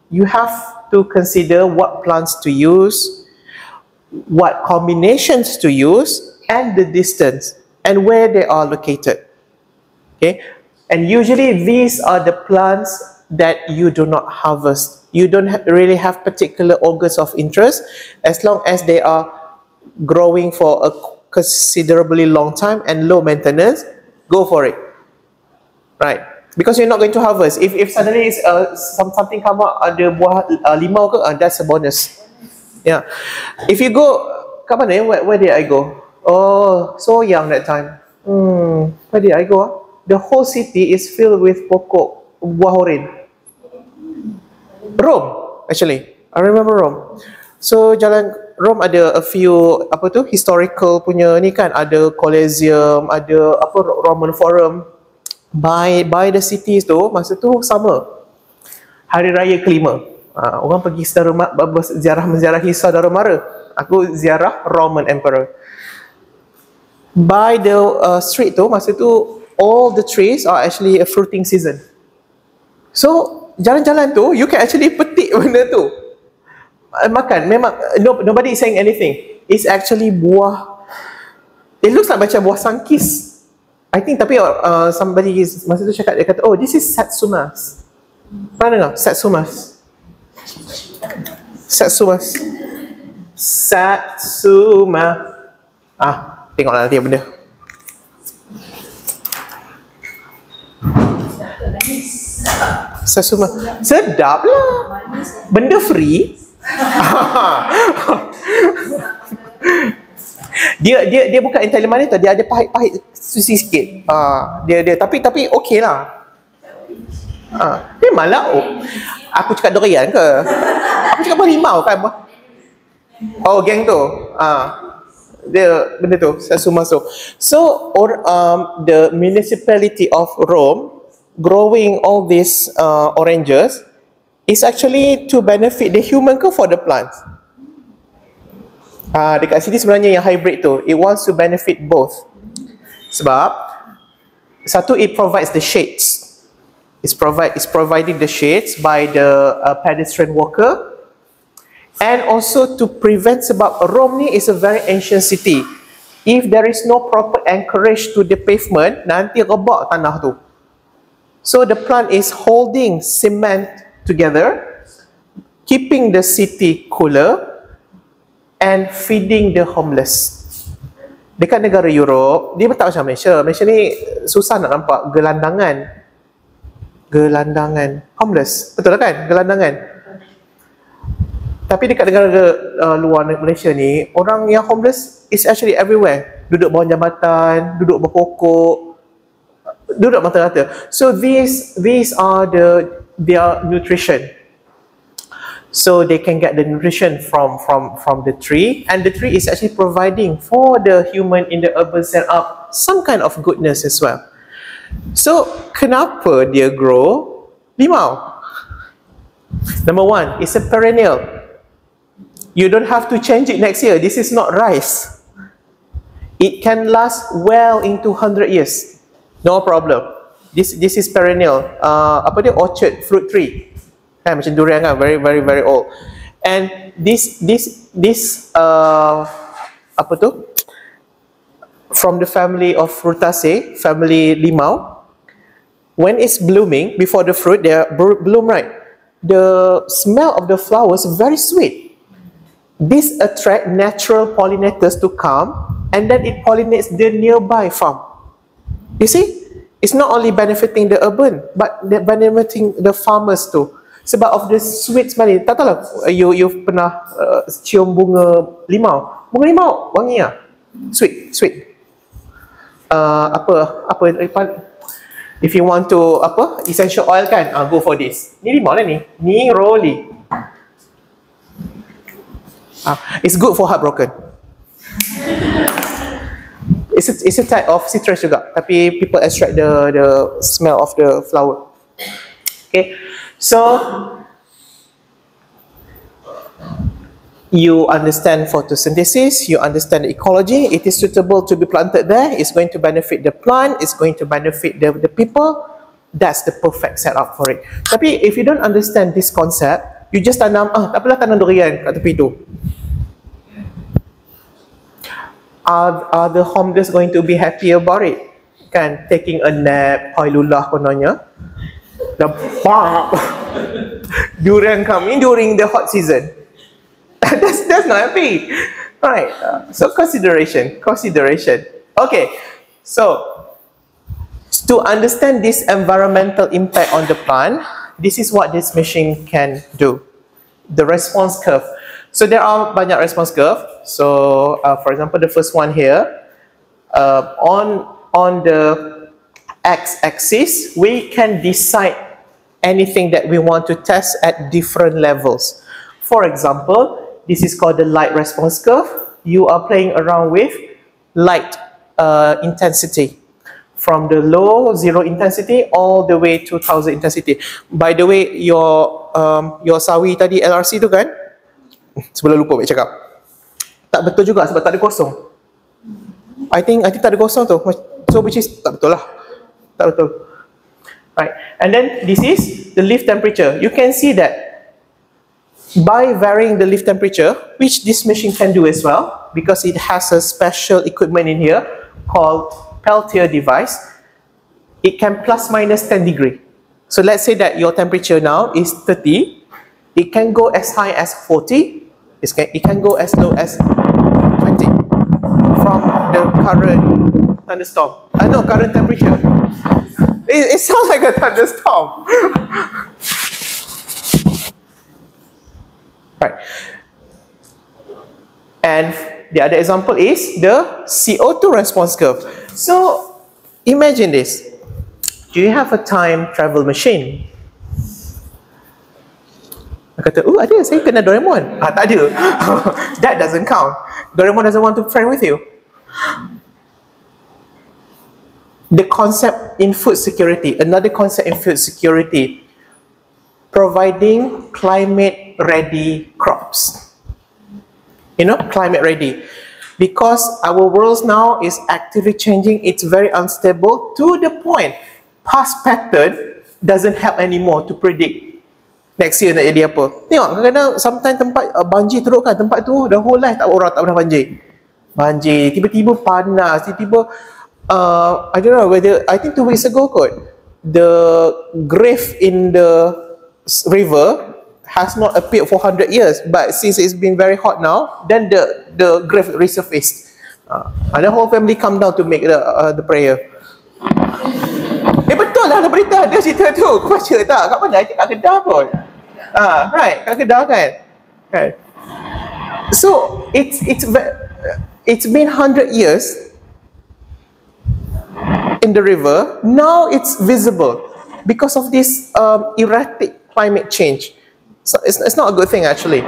you have to consider what plants to use, what combinations to use, and the distance and where they are located. Okay, And usually these are the plants that you do not harvest. You don't really have particular organs of interest as long as they are growing for a considerably long time and low maintenance. Go for it, right? Because you're not going to harvest. If, if suddenly it's, uh, some, something come out, ada buah uh, limau ke, uh, that's a bonus. Yeah. If you go, come on, eh? where, where did I go? Oh, so young that time. Hmm, where did I go? Huh? The whole city is filled with pokok buah oren. Rome, actually. I remember Rome. So, jalan Rome ada a few, apa tu, historical punya ni kan, ada Colosseum, ada apa, Roman Forum. By by the cities tu, masa tu sama hari raya kelima, ha, orang pergi saudara ziarah menziarahi saudara mara. Aku ziarah Roman Emperor. By the uh, street tu, masa tu all the trees are actually a fruiting season. So jalan-jalan tu, you can actually petik benda tu, makan. Memang no, nobody is saying anything. It's actually buah. It looks like macam buah sangkis, I think, tapi uh, somebody is, masa tu cakap, dia kata, oh, this is satsumas. Pernah dengar? Satsumas. Satsumas. Satsuma. Ah, tengoklah nanti benda. Satsuma. Sedap lah. Benda free. Dia dia dia bukan Italian manis tau, dia ada pahit-pahit susi sikit. Ah, dia dia tapi tapi okeylah. Ah, dia malah oh. Aku cakap durian ke? Aku cakap buah limau kan. Oh, geng tu. Ah. Dia benda tu, Satsuma tu. So, or um the municipality of Rome growing all these uh, oranges is actually to benefit the human ke for the plants. Ah, dekat sini sebenarnya yang hybrid tu, it wants to benefit both. Sebab satu, it provides the shades. It's provide it's providing the shades by the uh, pedestrian walker, and also to prevent, sebab Rome ni is a very ancient city. If there is no proper anchorage to the pavement, nanti rebak tanah tu. So the plant is holding cement together, keeping the city cooler, and feeding the homeless. Dekat negara Europe, dia tak macam Malaysia. Malaysia ni susah nak nampak gelandangan. Gelandangan. Homeless. Betul kan? Gelandangan. Tapi dekat negara uh, luar Malaysia ni, orang yang homeless is actually everywhere. Duduk bawah jambatan, duduk berpokok, duduk mata-mata. So these these are the their nutrition. So they can get the nutrition from from from the tree, and the tree is actually providing for the human in the urban setup some kind of goodness as well. So kenapa dia grow limau? Number one, it's a perennial. You don't have to change it next year. This is not rice. It can last well into one hundred years. No problem. This this is perennial. Uh, apa dia, orchard fruit tree. Kan, macam durian kan, very very very old. And this this this uh, apa tu, from the family of Frutaceae, family limau, when it's blooming, before the fruit, they are bloom, right? The smell of the flowers very sweet. This attract natural pollinators to come, and then it pollinates the nearby farm. You see, it's not only benefiting the urban, but benefiting the farmers too. Sebab of the sweet smell ni, tak tahulah you, you pernah uh, cium bunga limau. Bunga limau, wangi lah. Sweet, sweet. Uh, apa, apa, if you want to, apa, essential oil kan, uh, go for this. Ni limau lah ni. Ni roli. Uh, it's good for heartbroken. It's a, it's a type of citrus juga. Tapi people extract the, the smell of the flower. Okay. So, you understand photosynthesis, you understand ecology, it is suitable to be planted there, it's going to benefit the plant, it's going to benefit the, the people, that's the perfect setup for it. Tapi, if you don't understand this concept, you just tanam, ah, tak apalah tanam durian kat tepi tu. Are, are the homeless going to be happy about it? kan taking a nap, hailullah kononnya. The pop durian come in during the hot season. that's that's not happy. All right. Uh, so consideration, consideration. Okay. So to understand this environmental impact on the plant, this is what this machine can do. The response curve. So there are banyak response curve. So uh, for example, the first one here, uh, on on the x-axis, we can decide anything that we want to test at different levels. For example, this is called the light response curve. You are playing around with light uh, intensity from the low zero intensity all the way to one thousand intensity. By the way, your um, your sawi tadi L R C tu kan? Sebelum lupa saya cakap. Tak betul juga sebab tak ada kosong. I think I think tak ada kosong tu. So which is tak betul lah. Tak betul. Right. And then this is the leaf temperature. You can see that by varying the leaf temperature, which this machine can do as well, because it has a special equipment in here called Peltier device, it can plus minus ten degree. So let's say that your temperature now is thirty. It can go as high as forty. It can, it can go as low as twenty from the current thunderstorm. I know current temperature. It, it sounds like a thunderstorm. Right. And the other example is the C O two response curve. So imagine this. Do you have a time travel machine? I kata, oh ada, saya kena Doraemon. Ah, tak ada. That doesn't count. Doraemon doesn't want to friend with you. The concept in food security, another concept in food security, providing climate ready crops. You know, climate ready. Because our world now is actively changing, it's very unstable to the point past pattern doesn't help anymore to predict next year nak jadi apa. Tengok kadang-kadang sometimes tempat uh, banjir teruk kan, tempat tu dah whole life tak orang tak pernah banjir. Banjir, tiba-tiba panas, tiba-tiba uh, I don't know whether, I think two weeks ago kot, the grave in the river has not appeared for one hundred years, but since it's been very hot now, then the the grave resurfaced, uh, and the whole family come down to make the uh, the prayer. Eh betul lah, ada berita, ada cerita tu, kau baca tak? Kat mana? Kat Kedah pun. Ah, right, kat Kedah kan? Right. So it's it's it's been one hundred years in the river. Now it's visible because of this um, erratic climate change. So it's, it's not a good thing actually.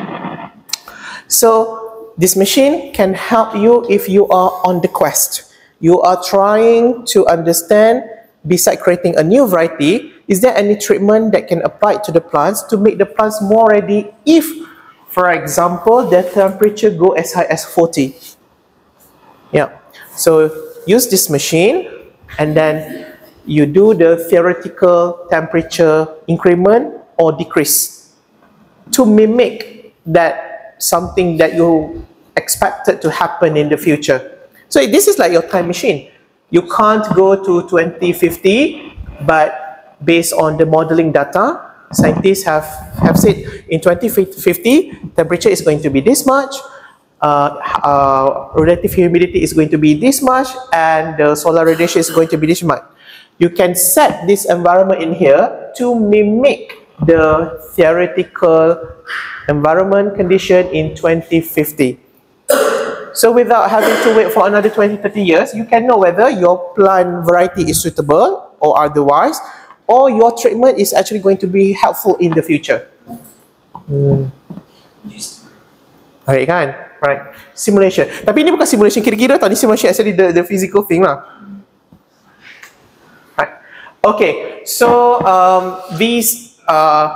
So this machine can help you if you are on the quest. You are trying to understand, besides creating a new variety, is there any treatment that can apply to the plants to make the plants more ready if, for example, the temperature go as high as forty. Yeah. So use this machine and then you do the theoretical temperature increment or decrease to mimic that something that you expected to happen in the future. So this is like your time machine. You can't go to twenty fifty, but based on the modeling data, scientists have, have said in twenty fifty, temperature is going to be this much, uh, uh, relative humidity is going to be this much, and the solar radiation is going to be this much. You can set this environment in here to mimic the theoretical environment condition in twenty fifty. So without having to wait for another twenty, thirty years, you can know whether your plant variety is suitable or otherwise, or your treatment is actually going to be helpful in the future. Hmm. Right, kan? Right. Simulation. Tapi ini bukan simulation kira-kira tau, ni simulation actually the, the physical thing lah. Right. Okay, so um, these Uh,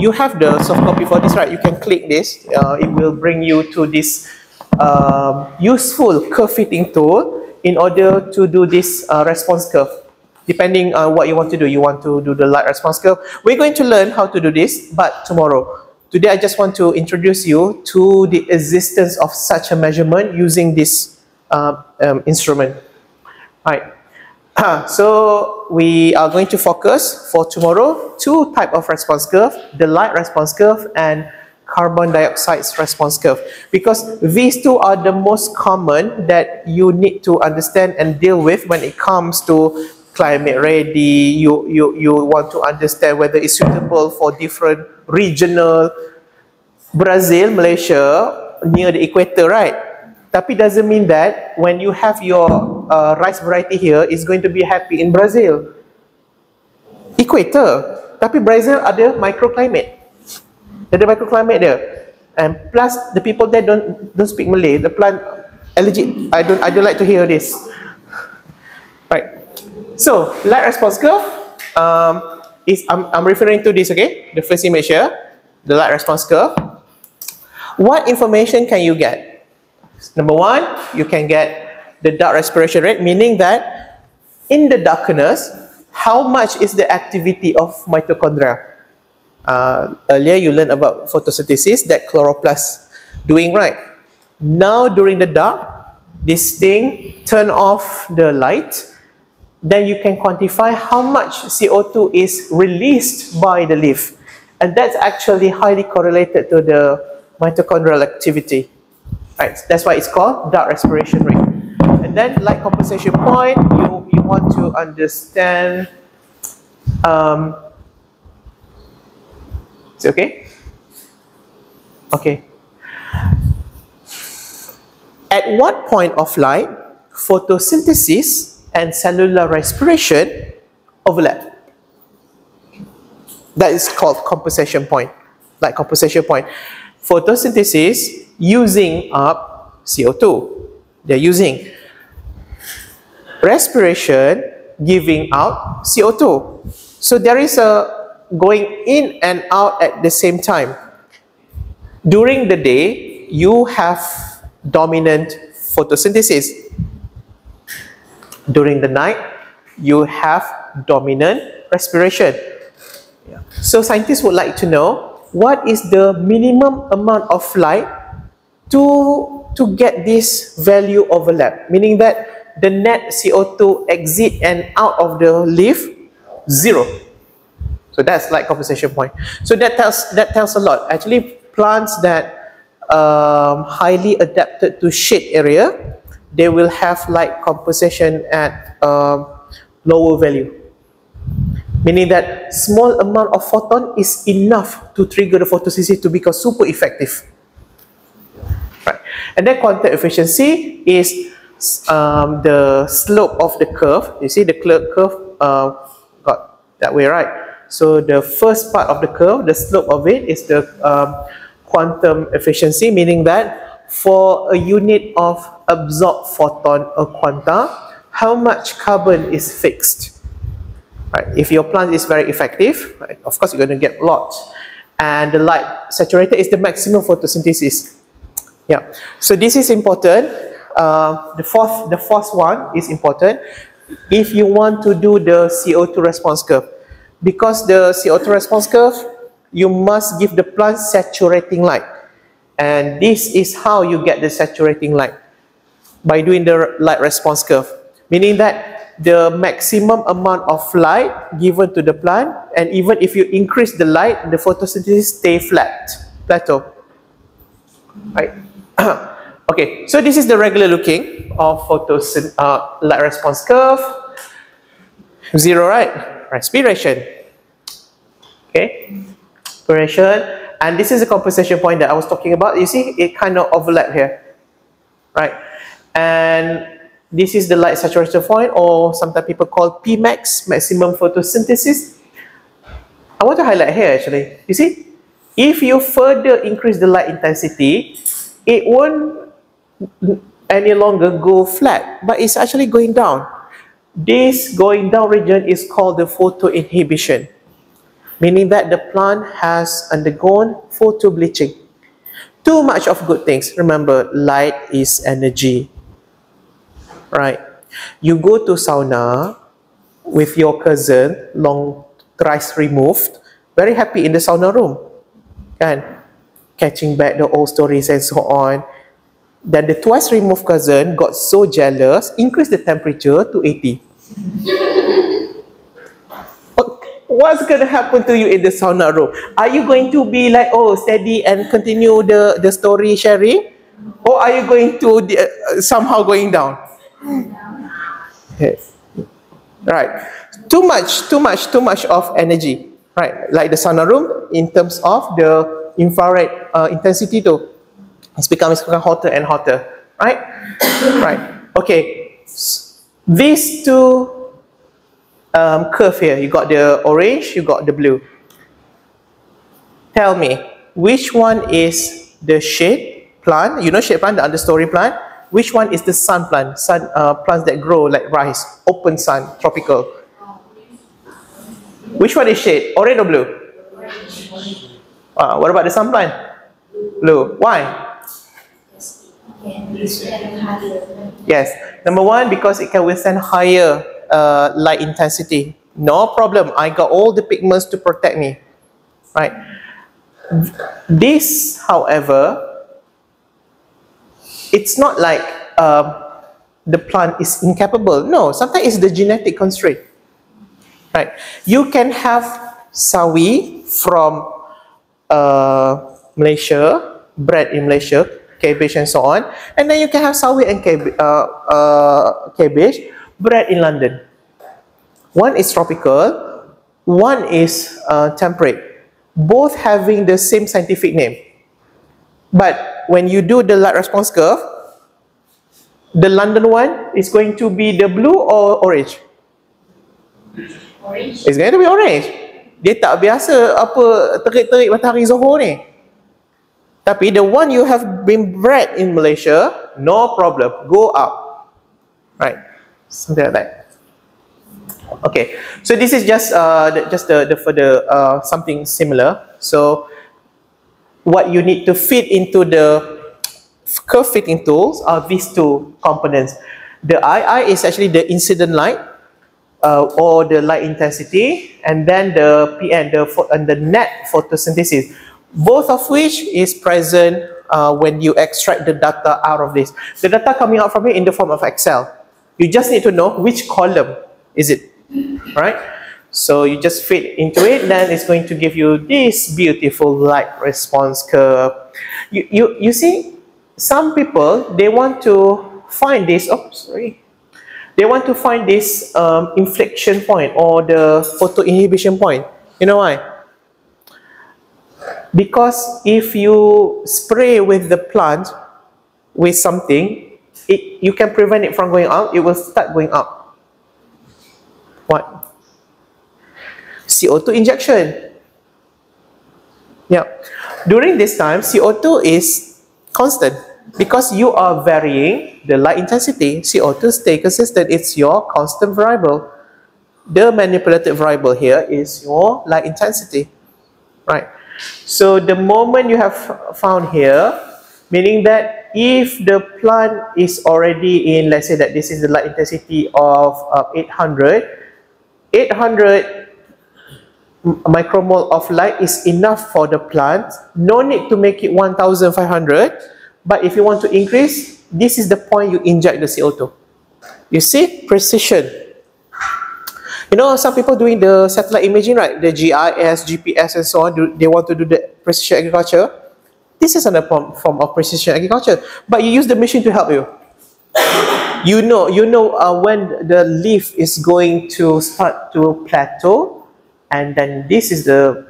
you have the soft copy for this, right? You can click this. Uh, it will bring you to this um, useful curve fitting tool in order to do this uh, response curve. Depending on what you want to do, you want to do the light response curve. We're going to learn how to do this, but tomorrow. Today, I just want to introduce you to the existence of such a measurement using this uh, um, instrument. All right. So we are going to focus for tomorrow two types of response curve, the light response curve and carbon dioxide's response curve, because these two are the most common that you need to understand and deal with when it comes to climate ready. You, you, you want to understand whether it's suitable for different regional. Brazil, Malaysia, near the equator, right? Tapi doesn't mean that when you have your uh, rice variety here, it's going to be happy in Brazil. Equator. Tapi Brazil ada microclimate. Ada microclimate dia. And plus the people there don't don't speak Malay. The plant allergic. I don't I don't like to hear this. Right. So light response curve um, is I'm I'm referring to this. Okay, the first image here, the light response curve. What information can you get? Number one, you can get the dark respiration rate, meaning that in the darkness, how much is the activity of mitochondria? Uh, earlier you learned about photosynthesis, that chloroplast doing, right? Now during the dark, this thing turn off the light, then you can quantify how much C O two is released by the leaf. And that's actually highly correlated to the mitochondrial activity. Right, that's why it's called dark respiration rate. And then light compensation point, you, you want to understand, um, it's okay? Okay. At what point of light, photosynthesis and cellular respiration overlap? That is called compensation point, like compensation point. Photosynthesis using up C O two, they're using. Respiration giving out C O two. So there is a going in and out at the same time. During the day, you have dominant photosynthesis. During the night, you have dominant respiration. So scientists would like to know what is the minimum amount of light to, to get this value overlap, meaning that the net C O two exit and out of the leaf, zero. So that's light compensation point. So that tells, that tells a lot. Actually, plants that um, highly adapted to shade area, they will have light compensation at um, lower value. Meaning that small amount of photon is enough to trigger the photosynthesis to become super effective. Right. And then quantum efficiency is um, the slope of the curve. You see the curve uh, got that way, right? So the first part of the curve, the slope of it is the um, quantum efficiency, meaning that for a unit of absorbed photon or quanta, how much carbon is fixed? Right. If your plant is very effective, right, of course, you're going to get lots. And the light saturated is the maximum photosynthesis. Yeah. So this is important. Uh, the fourth, the fourth one is important. If you want to do the C O two response curve, because the C O two response curve, you must give the plant saturating light, and this is how you get the saturating light by doing the light response curve, meaning that the maximum amount of light given to the plant, and even if you increase the light, the photosynthesis stay flat, plateau. Right. Okay, so this is the regular looking of photosynthesis, uh, light response curve. Zero, right? Respiration. Okay, respiration. And this is the compensation point that I was talking about. You see, it kind of overlap here. Right. And this is the light saturation point, or sometimes people call P max, maximum photosynthesis. I want to highlight here actually. You see, if you further increase the light intensity, it won't any longer go flat, but it's actually going down. This going down region is called the photoinhibition, meaning that the plant has undergone photobleaching. Too much of good things. Remember, light is energy. Right, you go to sauna with your cousin, long thrice removed, very happy in the sauna room, and catching back the old stories and so on. Then the twice removed cousin got so jealous, increased the temperature to eighty. What's going to happen to you in the sauna room? Are you going to be like, oh, steady and continue the, the story sharing? Or are you going to uh, somehow going down? Yes. Right. Too much, too much, too much of energy. Right. Like the sauna room, in terms of the infrared uh, intensity too. It's becoming hotter and hotter. Right? Right. Okay. These two Um, curve here, you got the orange, you got the blue. Tell me, which one is the shade plant? You know shade plant, the understory plant. Which one is the sun plant? Sun uh, plants that grow like rice, open sun, tropical. Which one is shade? Orange or blue? Uh, what about the sun plant? Blue. Why? Yes. Number one, because it can withstand higher Uh, light intensity. No problem, I got all the pigments to protect me, right? This, however, it's not like uh, the plant is incapable. No, sometimes it's the genetic constraint, right? You can have sawi from uh, Malaysia, bred in Malaysia, cabbage and so on, and then you can have sawi and cab uh, uh, cabbage bred in London. One is tropical, one is uh, temperate, both having the same scientific name. But when you do the light response curve, the London one is going to be the blue or orange? Orange. It's going to be orange. Dia tak biasa apa terik-terik matahari Zohor ni. Tapi the one you have been bred in Malaysia, no problem, go up. Right. Something like that. Okay, so this is just uh, the, just the, the for the uh, something similar. So what you need to fit into the curve fitting tools are these two components. The I I is actually the incident light uh, or the light intensity, and then the P N, the and the net photosynthesis. Both of which is present uh, when you extract the data out of this. The data coming out from it in the form of Excel. You just need to know which column is it, right? So you just fit into it, then it's going to give you this beautiful light response curve. You, you, you see, some people, they want to find this, oh, sorry. They want to find this um, inflection point or the photo inhibition point. You know why? Because if you spray with the plant with something, It, you can prevent it from going up, it will start going up. What? C O two injection. Yeah. During this time, C O two is constant because you are varying the light intensity. C O two stay consistent, it's your constant variable. The manipulated variable here is your light intensity. Right. So the moment you have found here, meaning that if the plant is already in, let's say that this is the light intensity of uh, eight hundred, eight hundred micromole of light is enough for the plant. No need to make it one thousand five hundred, but if you want to increase, this is the point you inject the C O two. You see, precision. You know, some people doing the satellite imaging, right? The G I S, G P S and so on, do, they want to do the precision agriculture. This is another form of precision agriculture, but you use the machine to help you. You know, you know uh, when the leaf is going to start to plateau, and then this is the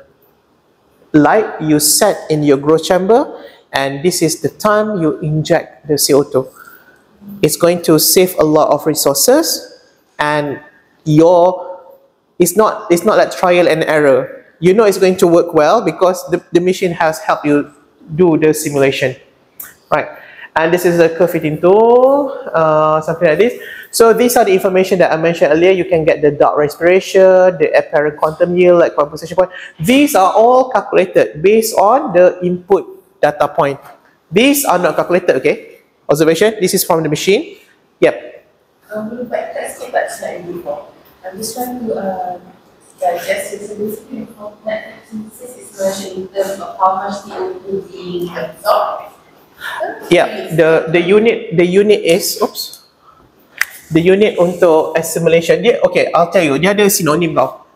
light you set in your growth chamber, and this is the time you inject the C O two. It's going to save a lot of resources, and your it's not it's not like trial and error. You know it's going to work well because the, the machine has helped you do the simulation, right? And this is a curve fitting tool, uh, something like this. So these are the information that I mentioned earlier. You can get the dark respiration, the apparent quantum yield, like compensation point. These are all calculated based on the input data point. These are not calculated, okay? Observation, this is from the machine. Yep. Um, but let's go back slightly before. I'm just trying to uh, digest this a little bit more. This is version in terms of how much C O two being absorbed. Yeah, the the unit the unit is oops. the unit untuk assimilation dia, okay, I'll tell you, dia ada sinonim tau.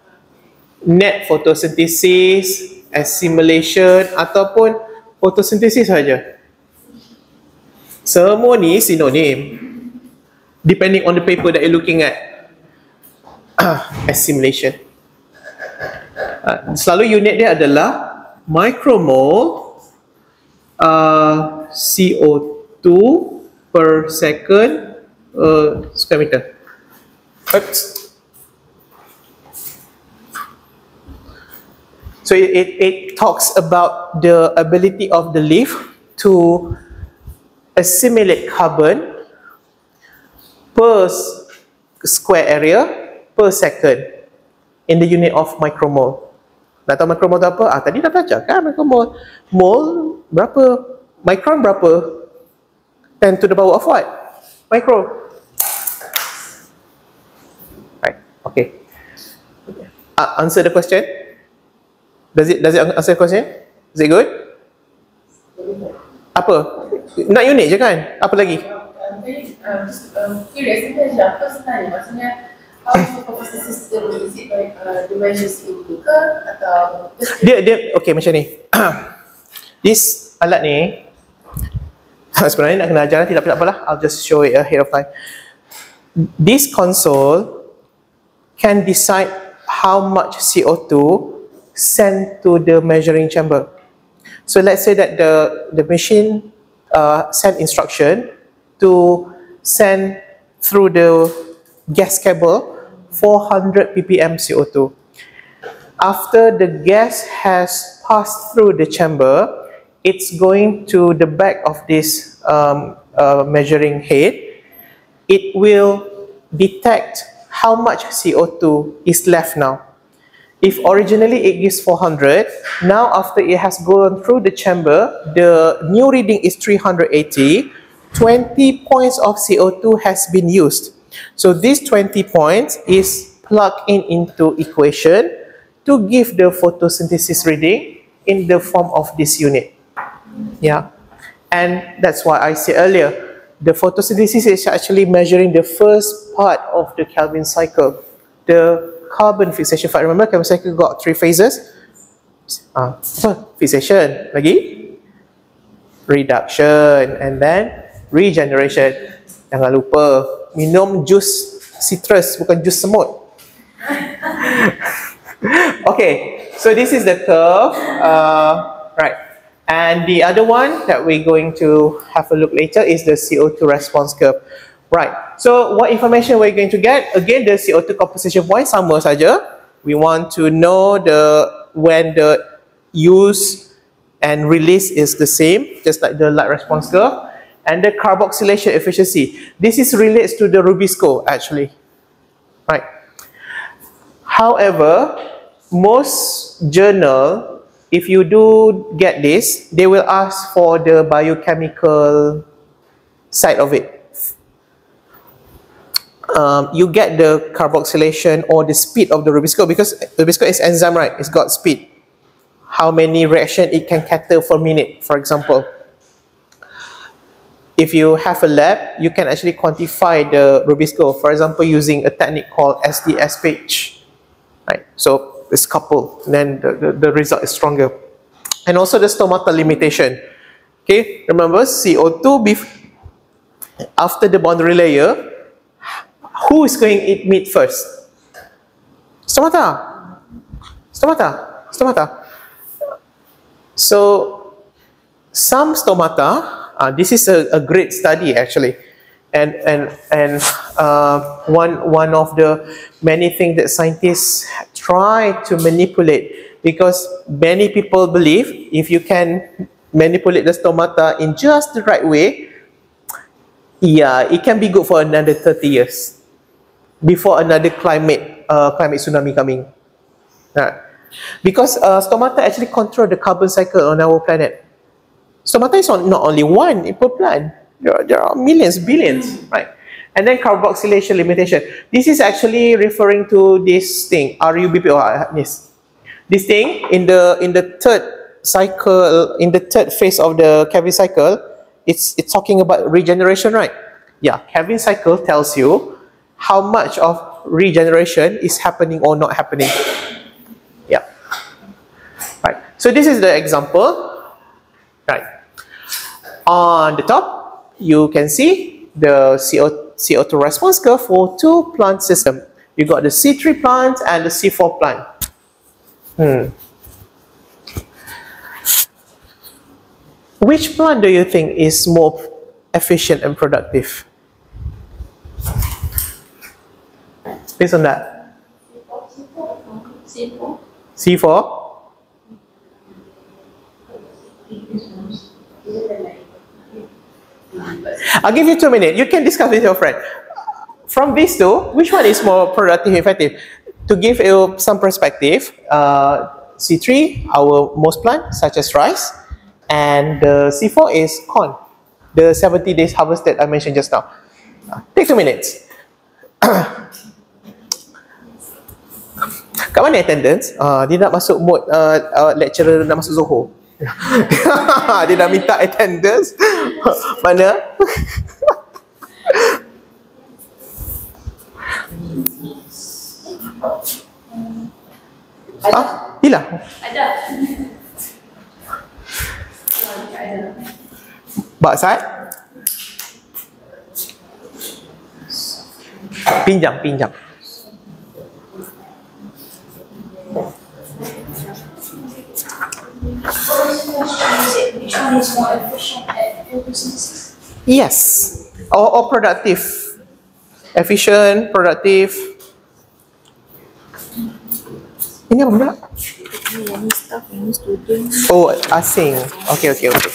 Net photosynthesis, assimilation ataupun photosynthesis saja. Semua ni sinonim, depending on the paper that you're looking at. Assimilation. Uh, selalu unit dia adalah micromole uh, C O two per second uh, square meter. Oops. So it, it, it talks about the ability of the leaf to assimilate carbon per square area per second in the unit of micromole. Nak tahu micromole tu apa? Ah, tadi dah belajar kan micromole. Mole berapa? Micron berapa? ten to the power of what? Micro. Right. Okay. Uh, answer the question. Does it does it answer the question? Is it good? Apa? Nak unit je kan? Apa lagi? I'm curious. Apa sebenarnya maksudnya? Dia, dia, okay macam ni. This alat ni sebenarnya nak kena ajaran, tidak apa-apalah, I'll just show it ahead of time. This console can decide how much C O two sent to the measuring chamber. So let's say that the the machine uh, sent instruction to send through the gas cable four hundred p p m C O two. After the gas has passed through the chamber, it's going to the back of this um, uh, measuring head. It will detect how much C O two is left now. If originally it gives four hundred, now after it has gone through the chamber, the new reading is three hundred eighty. twenty points of C O two has been used. So this twenty points is plugged in into equation to give the photosynthesis reading in the form of this unit. Yeah, and that's why I said earlier, the photosynthesis is actually measuring the first part of the Calvin cycle, the carbon fixation. If I remember, Calvin cycle got three phases: uh, fixation, lagi, reduction, and then regeneration. Jangan lupa minum jus citrus, bukan jus semut. Okay, so this is the curve, uh, right? And the other one that we're going to have a look later is the C O two response curve, right? So what information we're going to get? Again, the C O two composition point sama saja. We want to know the when the use and release is the same, just like the light response curve. And the carboxylation efficiency. This is relates to the Rubisco actually, right? However, most journal, if you do get this, they will ask for the biochemical side of it. Um, you get the carboxylation or the speed of the Rubisco, because Rubisco is enzyme, right? It's got speed. How many reactions it can cater per minute, for example. If you have a lab, you can actually quantify the Rubisco, for example, using a technique called S D S P H, right? So it's coupled, then the, the, the result is stronger. And also the stomata limitation. Okay, remember C O two, after the boundary layer, who is going to eat meat first? Stomata. Stomata. Stomata. So some stomata, Uh, this is a, a great study actually, and and and uh, one one of the many things that scientists try to manipulate, because many people believe if you can manipulate the stomata in just the right way, yeah, it can be good for another thirty years before another climate uh, climate tsunami coming. Right. Because uh, stomata actually control the carbon cycle on our planet. Stomata is not only one per plant. There are, there are millions, billions, right? And then carboxylation limitation. This is actually referring to this thing, R U B P O. Yes, this thing in the in the third cycle, in the third phase of the Calvin cycle, it's it's talking about regeneration, right? Yeah, Calvin cycle tells you how much of regeneration is happening or not happening. Yeah. Right. So this is the example. Right. On the top, you can see the C O two response curve for two plant system. You got the C three plant and the C four plant. Hmm. Which plant do you think is more efficient and productive? Based on that? C four. C four? I'll give you two minutes. You can discuss with your friend. From these two, which one is more productive and effective? To give you some perspective, uh, C three, our most plant, such as rice, and the uh, C four is corn, the seventy days harvest that I mentioned just now. Uh, take two minutes. Kat mana attendance? Uh, dia nak masuk mode uh, uh, lecturer nak masuk Zohor. Dia dah minta attendance. Mana? Ada. Ah, hilang. Ada. Bak side. Pinjam, pinjam. Which one is more efficient at photosynthesis? Yes, or, or productive. Efficient, productive. Ini apa pula? Oh, asing. Okay, okay, okay.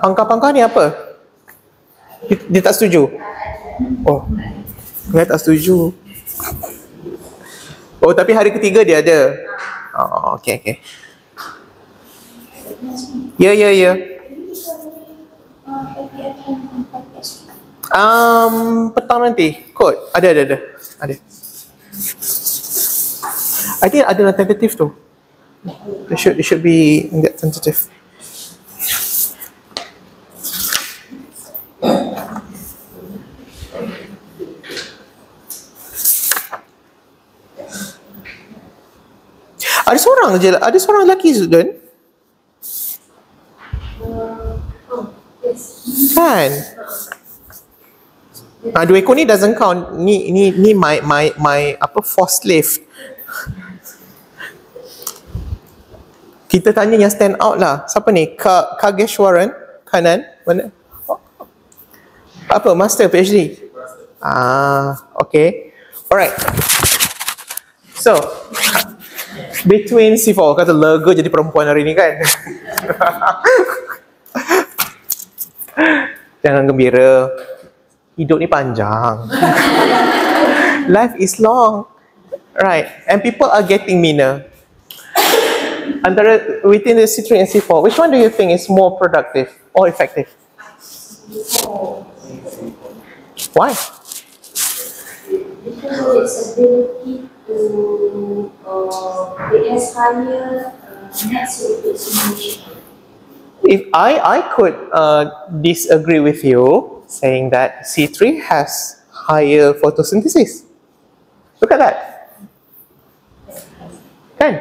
Pangkah-pangkah ni apa? Dia, dia tak setuju? Oh, dia tak setuju. Oh, tapi hari ketiga dia ada. Oh, okay, okay. Yeah, yeah, yeah. Um, petang nanti. Kot, ada, ada, ada. Ada. I think ada dalam tentative tu. It should, it should be in that tentative. Ada seorang je, ada seorang lelaki student. Kan? Ah, dua ekor ni doesn't count. Ni ni ni my my my apa forced slave. Kita tanya yang stand out lah. Siapa ni? Ka Kageshwaran kanan mana? Apa master PhD? Ah, okay. Alright. So between C four, kata lega jadi perempuan hari ni kan. Jangan gembira, hidup ni panjang. Life is long, right? And people are getting meaner. Antara within the C three and C four, which one do you think is more productive or effective? Why? Because it's ability to uh, it has higher uh, net solution. If I I could uh, disagree with you saying that C three has higher photosynthesis. Look at that. Ten.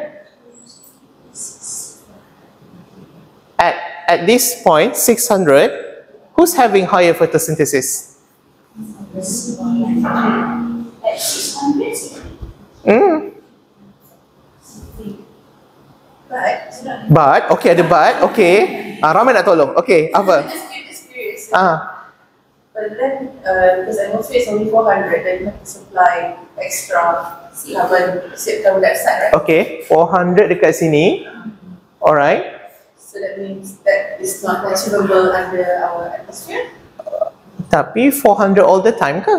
At at this point, six hundred. Who's having higher photosynthesis? At six hundred. Hmm. But, but okay, ada but, okay. Ah, ramai nak tolong. Okay, apa? Ah. Uh. But then, uh, because the atmosphere is only four hundred, then you have to supply extra carbon, carbon dioxide, right? Okay, four hundred dekat sini. Alright. So that means that is not achievable under our atmosphere. Uh, tapi four hundred all the time ke?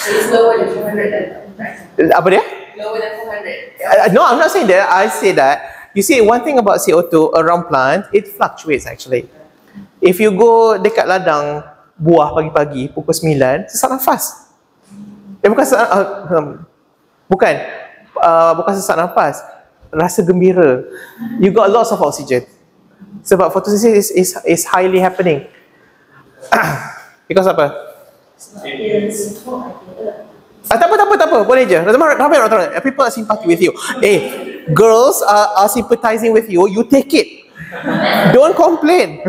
So it's lower than four hundred then, right? Apa dia? Lower than four hundred. Yeah. Uh, no, I'm not saying that. I say that. You see, one thing about C O two around plant, it fluctuates actually. If you go dekat ladang, buah pagi-pagi pukul sembilan, sesak nafas. Eh, bukan sesak, uh, um, bukan uh, bukan sesak nafas, rasa gembira. You got lots of oxygen. Sebab photosynthesis is, is, is highly happening. Because apa? Ah, tak apa, tak apa, tak apa. Boleh je. Ramai orang tahu. People are sympathetic with you. Eh, girls are, are sympathizing with you. You take it. Don't complain.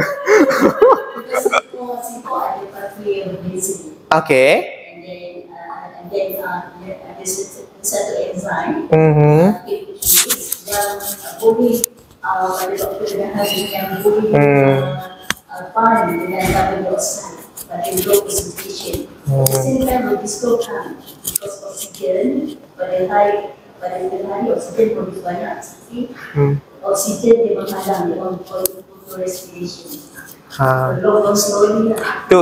Okay. And then, uh, and then uh, this certain enzyme. Mm-hmm. It is the body. Uh, the doctor has been fully fine and having lost, but in low concentration. At the same time, with this program, because oxygen, but the high, but the high oxygen produce banyak oxygen. Oxygen dia menghalang on photorespiration. Low slowly. To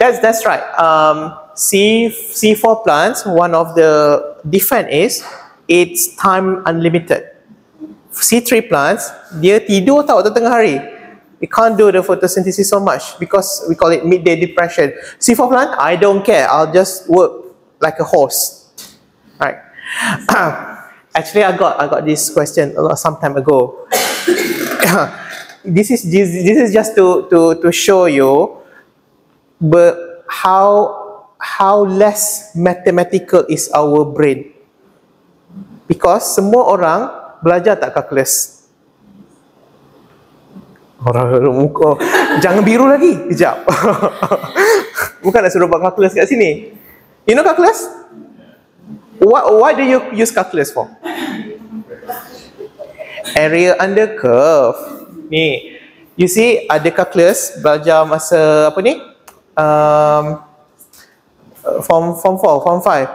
that's that's right. Um, C C4 plants. One of the different is it's time unlimited. C three plants, dia tidur tau tengah hari. It can't do the photosynthesis so much because we call it midday depression. C four plant, I don't care. I'll just work like a horse. All right. Actually, I got I got this question a lot some time ago. This is this, this is just to to to show you, but how how less mathematical is our brain, because semua orang belajar tak kalkulus. Orang muka jangan biru lagi, kejap. Bukan nak suruh buat kalkulus kat sini. You know kalkulus? What why do you use calculus for? Area under curve. Ni, you see ada calculus belajar masa apa ni? Um, form form four, form five.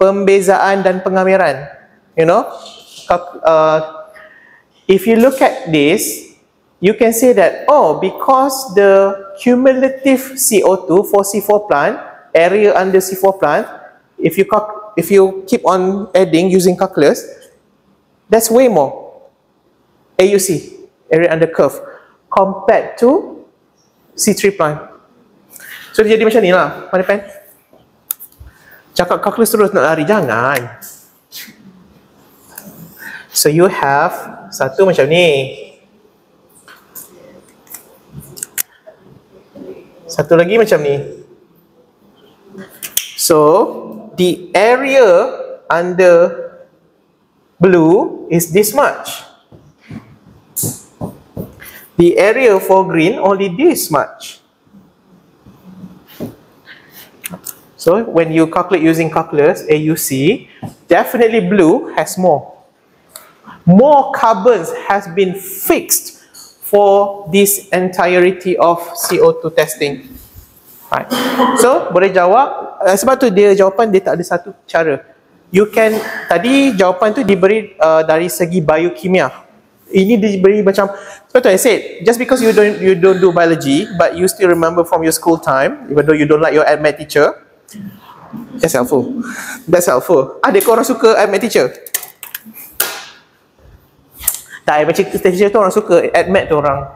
Pembezaan dan pengameran. You know? Uh, if you look at this, you can say that, oh, because the cumulative C O two for C four plant, area under C four plant, if you if you keep on adding using calculus, that's way more A U C, area under curve, compared to C three plant. So dia jadi macam ni lah. Mana pen? Cakap calculus terus nak lari, jangan. So you have satu macam ni. Satu lagi macam ni. So the area under blue is this much. The area for green only this much. So when you calculate using calculus, A U C, definitely blue has more. More carbons has been fixed for this entirety of C O two testing. Right. So, boleh jawab. Uh, sebab tu dia jawapan dia tak ada satu cara. You can, tadi jawapan tu diberi uh, dari segi biokimia. Ini diberi macam, sebab tu I said, just because you don't you don't do biology, but you still remember from your school time, even though you don't like your A D M teacher, that's helpful. That's helpful. Ada korang suka A D M teacher? Tak, macam teacher tu orang suka, admit tu orang.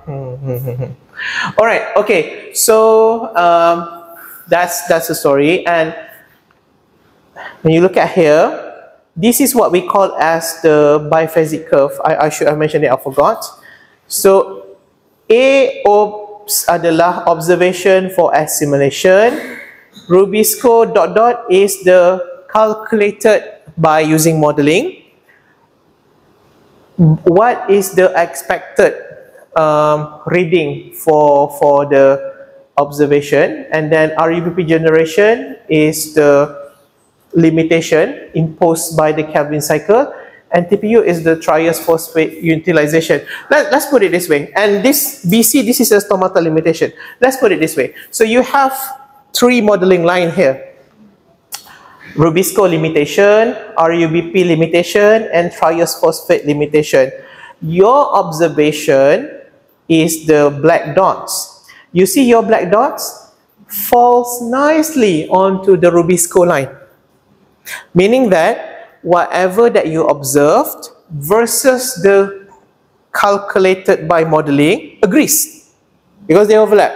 Alright, okay. So, um, that's that's the story. And when you look at here, this is what we call as the biphasic curve. I, I should have mentioned it, I forgot. So, A O B S adalah observation for assimilation. Rubisco dot dot is the calculated by using modelling. What is the expected um, reading for for the observation, and then R U B P generation is the limitation imposed by the Calvin cycle, and T P U is the triose phosphate utilization. Let, let's put it this way, and this B C, this is a stomata limitation. Let's put it this way. So you have three modeling line here. Rubisco limitation, R U B P limitation, and triose phosphate limitation. Your observation is the black dots. You see your black dots falls nicely onto the Rubisco line. Meaning that whatever that you observed versus the calculated by modeling agrees because they overlap.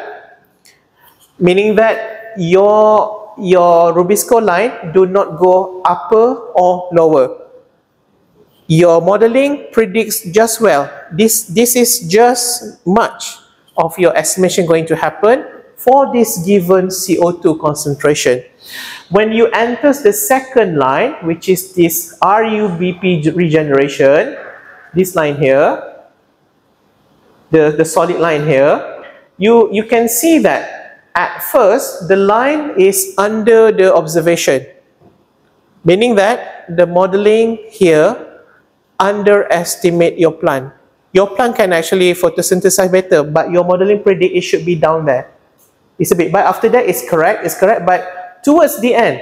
meaning that your, your Rubisco line do not go upper or lower. Your modeling predicts just well. This, this is just much of your estimation going to happen for this given C O two concentration. When you enter the second line, which is this R U B P regeneration, this line here, the, the solid line here, you, you can see that at first the line is under the observation, meaning that the modeling here underestimate your plant. Your plant can actually photosynthesize better, but your modeling predict it should be down there. It's a bit, but after that it's correct, it's correct, but towards the end,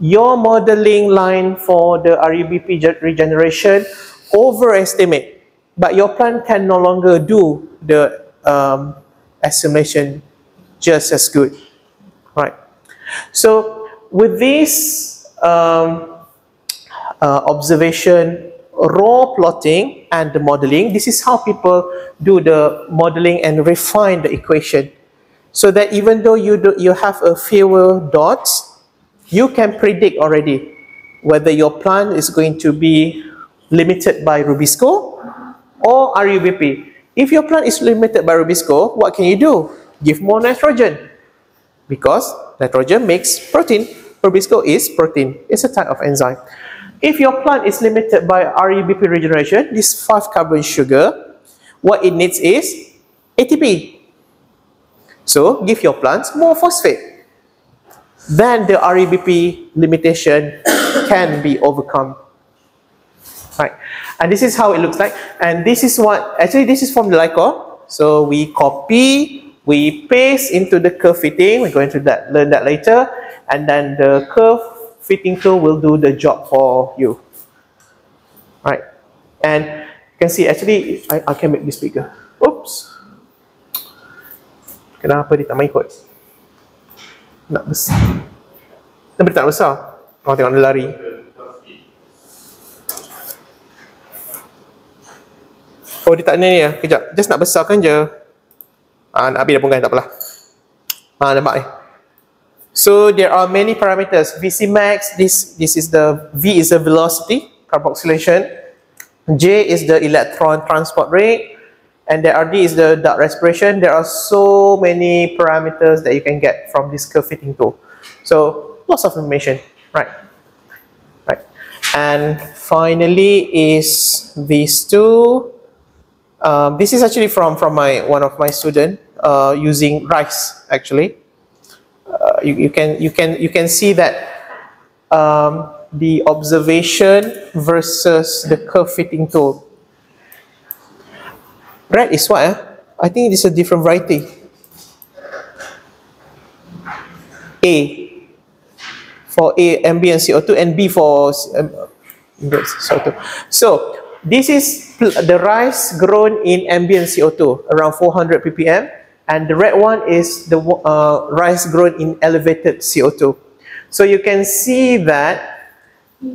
your modeling line for the R U B P regeneration overestimate, but your plant can no longer do the um, estimation just as good, right? So with this um, uh, observation, raw plotting and the modeling, this is how people do the modeling and refine the equation, so that even though you do, you have a fewer dots, you can predict already whether your plant is going to be limited by Rubisco or R U B P. If your plant is limited by Rubisco, what can you do? Give more nitrogen, because nitrogen makes protein. Rubisco is protein, it's a type of enzyme. If your plant is limited by R U B P regeneration, this five carbon sugar, what it needs is A T P. So give your plants more phosphate. Then the R U B P limitation can be overcome. Right. And this is how it looks like. And this is what, actually this is from the Lycor. So we copy, we paste into the curve fitting. We're going to that, learn that later. And then the curve fitting tool will do the job for you. All right, and you can see actually I, I can make this bigger. Oops. Kenapa dia tak main kot? Nak besar. Kenapa dia tak besar? Oh, tengok dia lari. Oh, dia tak ni ya. Kejap. Just nak besarkan je. Ah, nak habis dah penggan, tak apalah. Ah, nampak ni. So there are many parameters. V C max, this, this is the, V is the velocity, carboxylation. J is the electron transport rate. And there are, D is the duct respiration. There are so many parameters that you can get from this curve fitting tool. So lots of information, right? Right. And finally is these two. Um, this is actually from, from my, one of my students uh, using rice actually. Uh, you, you can you can you can see that um, the observation versus the curve fitting tool. Red is what? Eh? I think it's a different variety. A for A, M B and C O two, and B for um, C O two. So this is the rice grown in ambient C O two around four hundred p p m. And the red one is the uh, rice grown in elevated C O two. So you can see that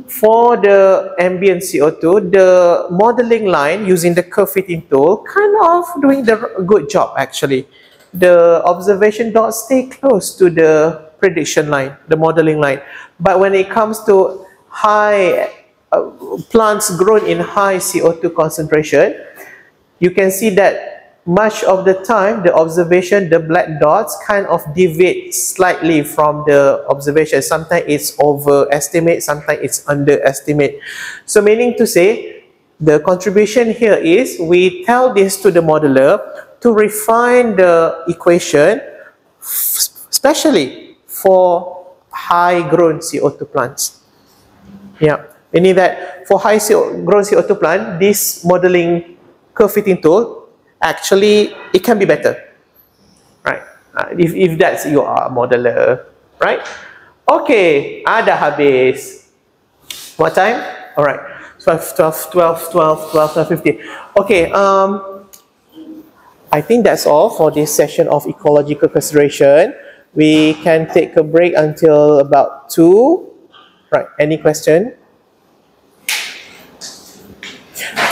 for the ambient C O two, the modeling line using the curve fitting tool kind of doing the good job actually. The observation dots stay close to the prediction line, the modeling line. But when it comes to high uh, plants grown in high C O two concentration, you can see that much of the time, the observation, the black dots kind of deviate slightly from the observation. Sometimes it's overestimate, sometimes it's underestimate. So meaning to say, the contribution here is we tell this to the modeler to refine the equation, especially for high-grown C O two plants. Yeah, meaning that for high-grown C O two plant, this modeling curve fitting tool actually, it can be better, right? Uh, if, if that's your modeler, right? Okay, ada habis. What time? All right, twelve, twelve, twelve, twelve, twelve, twelve, fifteen. Okay, um, I think that's all for this session of ecological consideration. We can take a break until about two. Right, any question?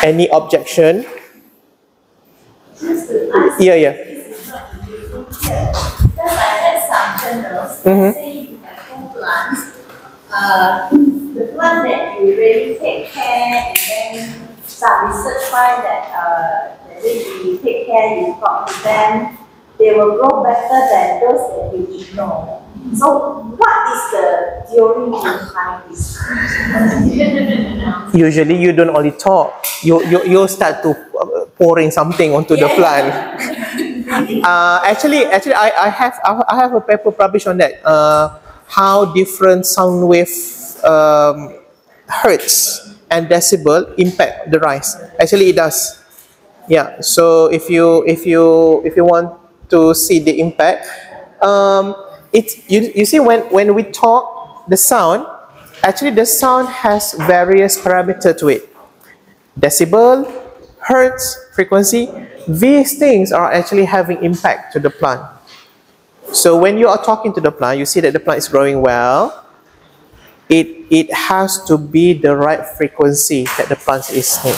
Any objection? Yeah, yeah. centers, mm-hmm. say you have two plants, uh, the plant that you really take care and then some research find that uh, that if you take care, you talk to them, they will grow better than those that you ignore. So, what is the theory behind this? Usually, you don't only talk. You you you start to pouring something onto yeah. the plant. uh, actually, actually, I I have I have a paper published on that. Uh, how different sound wave um, hertz and decibel impact the rice. Actually, it does. Yeah. So if you if you if you want to see the impact. Um, It, you, you see, when, when we talk, the sound, actually the sound has various parameters to it. Decibel, hertz, frequency, these things are actually having impact to the plant. So when you are talking to the plant, you see that the plant is growing well. It, it has to be the right frequency that the plant is in.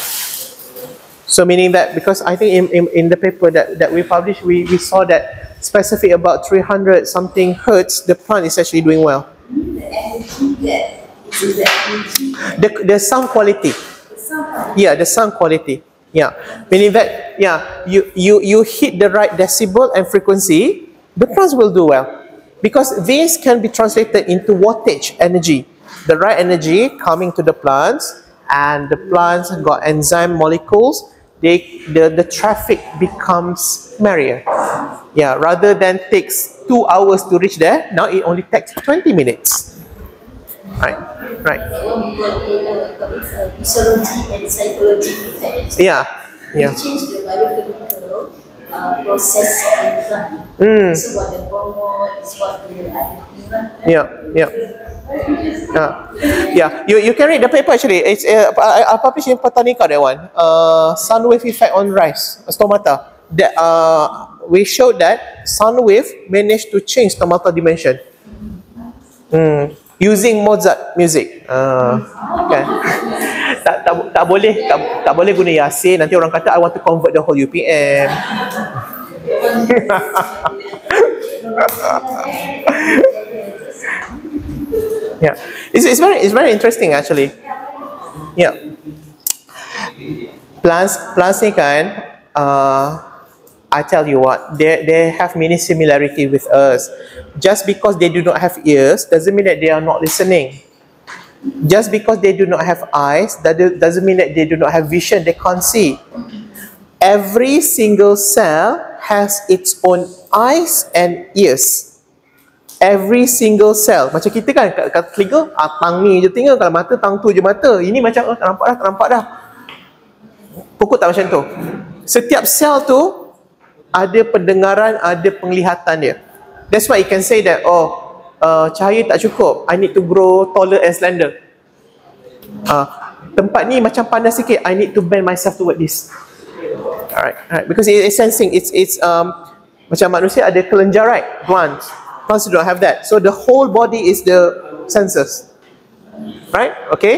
So meaning that, because I think in, in, in the paper that, that we published, we, we saw that specific about three hundred something hertz, the plant is actually doing well. The, the sound quality. Yeah, the sound quality. Yeah, meaning that yeah, you you you hit the right decibel and frequency, the plants will do well, because this can be translated into wattage energy. The right energy coming to the plants, and the plants got enzyme molecules. They, the, the traffic becomes merrier. Yeah, rather than takes two hours to reach there, now it only takes twenty minutes. Right, right. Yeah, yeah. Mm. Yeah, yeah. Uh, yeah, you, you can read the paper actually. It's uh, I, I published in Botanica, that one. Uh, sun wave effect on rice, stomata. That uh, we showed that sun wave managed to change stomata dimension. Mm. Using Mozart music. Uh, kan? tak, tak, tak boleh tak, tak boleh guna Yasin. Nanti orang kata I want to convert the whole U P M. Yeah, it's, it's very it's very interesting actually. Yeah, plants plants ni kan, uh, I tell you what, they they have many similarity with us. Just because they do not have ears doesn't mean that they are not listening. Just because they do not have eyes that doesn't mean that they do not have vision. They can't see. Every single cell has its own eyes and ears. Every single cell. Macam kita kan, kat, kat telinga, tang ni je telinga, kalau mata, tang tu je mata. Ini macam, oh, tak nampak dah, tak nampak dah. Pukul tak macam tu. Setiap sel tu, ada pendengaran, ada penglihatan dia. That's why you can say that, oh, uh, cahaya tak cukup, I need to grow taller and slender. Uh, tempat ni macam panas sikit, I need to bend myself toward this. Alright, alright. Because it's sensing, it's, it's, um, macam manusia ada kelenjarai, glans. Plants do not have that. So the whole body is the senses. Right? Okay?